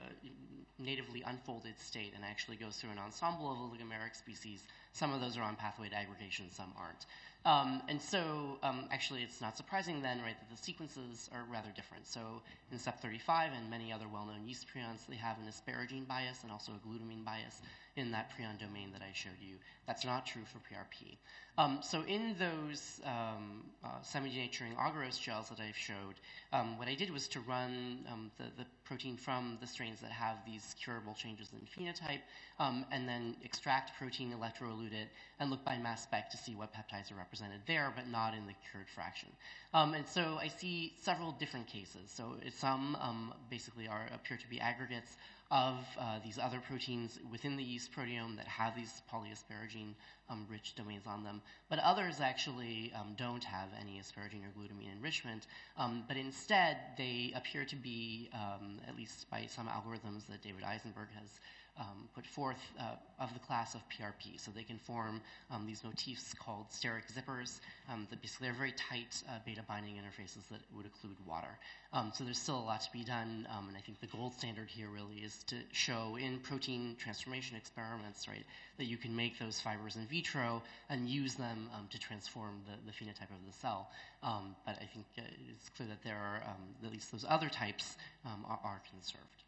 natively unfolded state and actually goes through an ensemble of oligomeric species. Some of those are on pathway to aggregation, some aren't. Um, and so, um, actually, it's not surprising then, right, that the sequences are rather different. So in S U P thirty-five and many other well-known yeast prions, they have an asparagine bias and also a glutamine bias in that prion domain that I showed you. That's not true for P R P. Um, so in those um, uh, semi-denaturing agarose gels that I've showed, um, what I did was to run um, the, the protein from the strains that have these curable changes in phenotype, um, and then extract protein, electroelute it, and look by mass spec to see what peptides are represented there, but not in the cured fraction. Um, and so I see several different cases. So some um, basically are, appear to be aggregates of uh, these other proteins within the yeast proteome that have these polyasparagine um, rich domains on them, but others actually um, don't have any asparagine or glutamine enrichment, um, but instead they appear to be, um, at least by some algorithms that David Eisenberg has Um, put forth, uh, of the class of P R P. So they can form um, these motifs called steric zippers. Um, that basically are very tight uh, beta binding interfaces that would occlude water. Um, so there's still a lot to be done, um, and I think the gold standard here really is to show in protein transformation experiments, right, that you can make those fibers in vitro and use them um, to transform the, the phenotype of the cell. Um, but I think uh, it's clear that there are, um, at least those other types um, are, are conserved.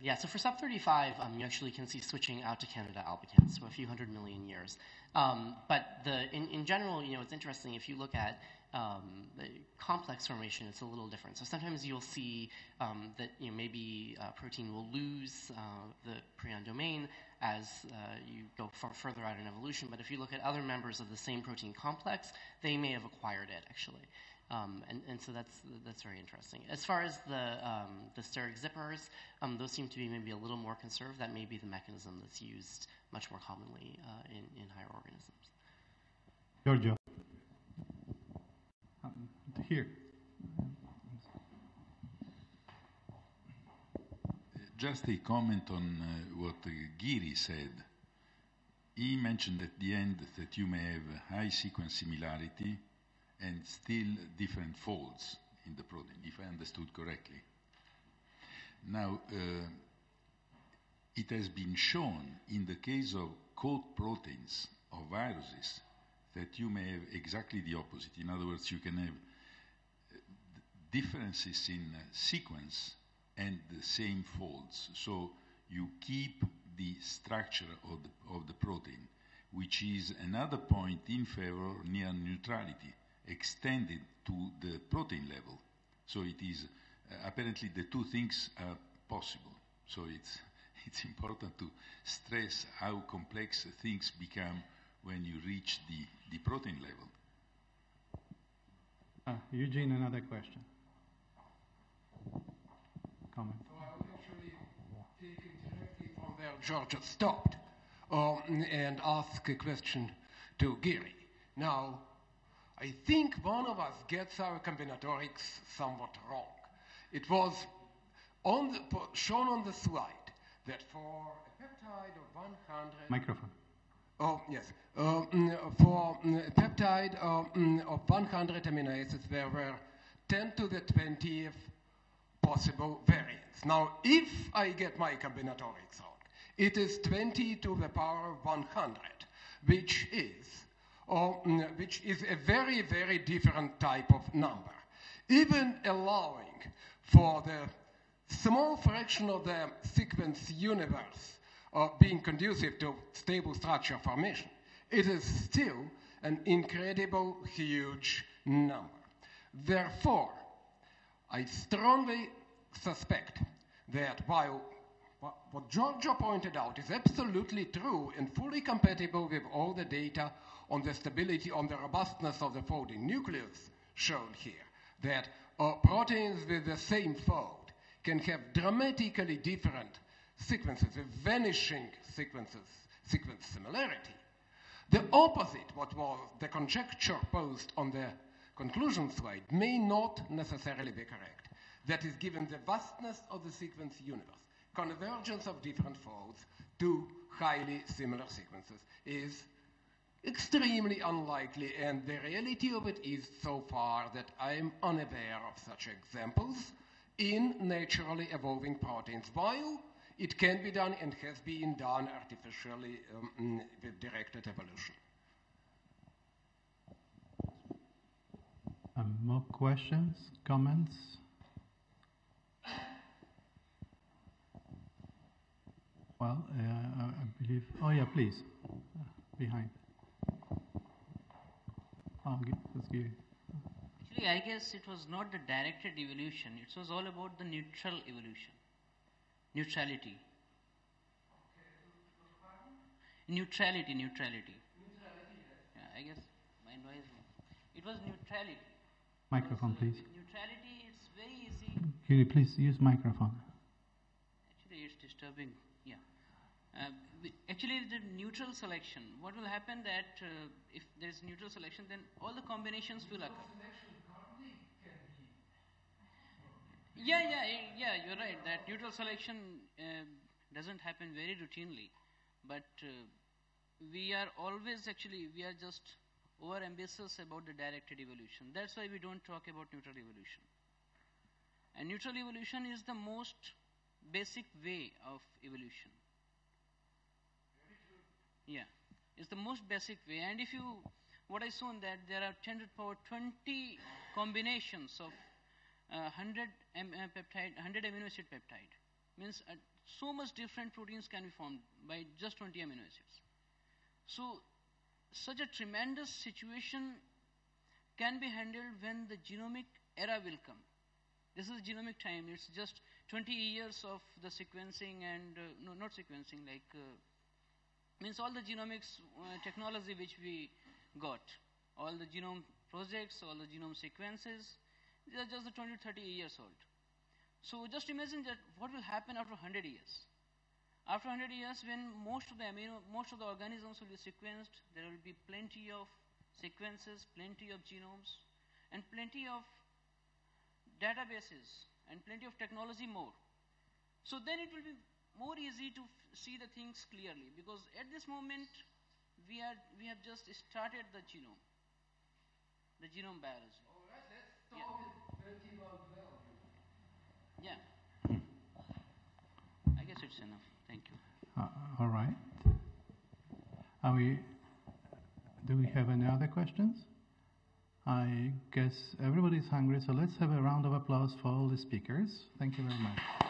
Yeah, so for S U P thirty-five, um, you actually can see switching out to Candida albicans, so a few hundred million years. Um, but the, in, in general, you know, it's interesting if you look at um, the complex formation, it's a little different. So sometimes you'll see um, that, you know, maybe uh, protein will lose uh, the prion domain as uh, you go far further out in evolution. But if you look at other members of the same protein complex, they may have acquired it, actually. Um, and, and so that's that's very interesting. As far as the um, the steric zippers, um, those seem to be maybe a little more conserved. That may be the mechanism that's used much more commonly uh, in, in higher organisms. Giorgio. Um, here. Just a comment on uh, what uh, Giri said. He mentioned at the end that you may have high sequence similarity and still different folds in the protein, if I understood correctly. Now, uh, it has been shown in the case of coat proteins of viruses that you may have exactly the opposite. In other words, you can have differences in sequence and the same folds. So you keep the structure of the, of the protein, which is another point in favor of near neutrality, extended to the protein level. So it is uh, apparently the two things are possible. So it's, it's important to stress how complex things become when you reach the, the protein level. Uh, Eugene, another question. Comment? So I was actually taken directly from where George stopped um, and asked a question to Giri. Now, I think one of us gets our combinatorics somewhat wrong. It was on the, shown on the slide that for a peptide of one hundred... Microphone. Oh, yes. Uh, for a peptide uh, of one hundred amino acids, there were ten to the twentieth possible variants. Now, if I get my combinatorics wrong, it is twenty to the power of one hundred, which is... Or, which is a very, very different type of number. Even allowing for the small fraction of the sequence universe uh, being conducive to stable structure formation, it is still an incredible, huge number. Therefore, I strongly suspect that while What, what Giorgio pointed out is absolutely true and fully compatible with all the data on the stability, on the robustness of the folding nucleus shown here, that uh, proteins with the same fold can have dramatically different sequences, vanishing sequences, sequence similarity. The opposite, what was the conjecture posed on the conclusion slide, may not necessarily be correct. That is, given the vastness of the sequence universe, convergence of different folds to highly similar sequences is extremely unlikely, and the reality of it is so far that I am unaware of such examples in naturally evolving proteins, while it can be done and has been done artificially um, with directed evolution. Um, more questions, comments? Well, uh, I believe, oh yeah, please, behind. Oh, let's give you. Actually, I guess it was not the directed evolution. It was all about the neutral evolution. Neutrality. Neutrality, neutrality. Neutrality, yes. Yeah, I guess my noise. It was neutrality. Microphone, please. Neutrality, it's very easy. Can you please use microphone? Actually, it's disturbing. Yeah. Uh, actually, the neutral selection. What will happen that uh, if there is neutral selection, then all the combinations will occur. Yeah, yeah, yeah, you're right. That neutral selection uh, doesn't happen very routinely. But uh, we are always actually, we are just overambitious about the directed evolution. That's why we don't talk about neutral evolution. And neutral evolution is the most basic way of evolution. Yeah, it's the most basic way. And if you, what I saw in that, there are ten to the power twenty combinations of Uh, one hundred, M peptide, one hundred amino acid peptide. Means uh, so much different proteins can be formed by just twenty amino acids. So such a tremendous situation can be handled when the genomic era will come. This is genomic time. It's just twenty years of the sequencing and, uh, no, not sequencing, like, uh, means all the genomics uh, technology which we got, all the genome projects, all the genome sequences, they are just the twenty to thirty years old. So just imagine that what will happen after one hundred years. After one hundred years, when most of the amino, most of the organisms will be sequenced, there will be plenty of sequences, plenty of genomes, and plenty of databases, and plenty of technology more. So then it will be more easy to see the things clearly, because at this moment, we are we have just started the genome, the genome biology. Yeah. yeah. I guess it's enough. Thank you. Uh, all right. Are we? Do we have any other questions? I guess everybody's hungry, so let's have a round of applause for all the speakers. Thank you very much.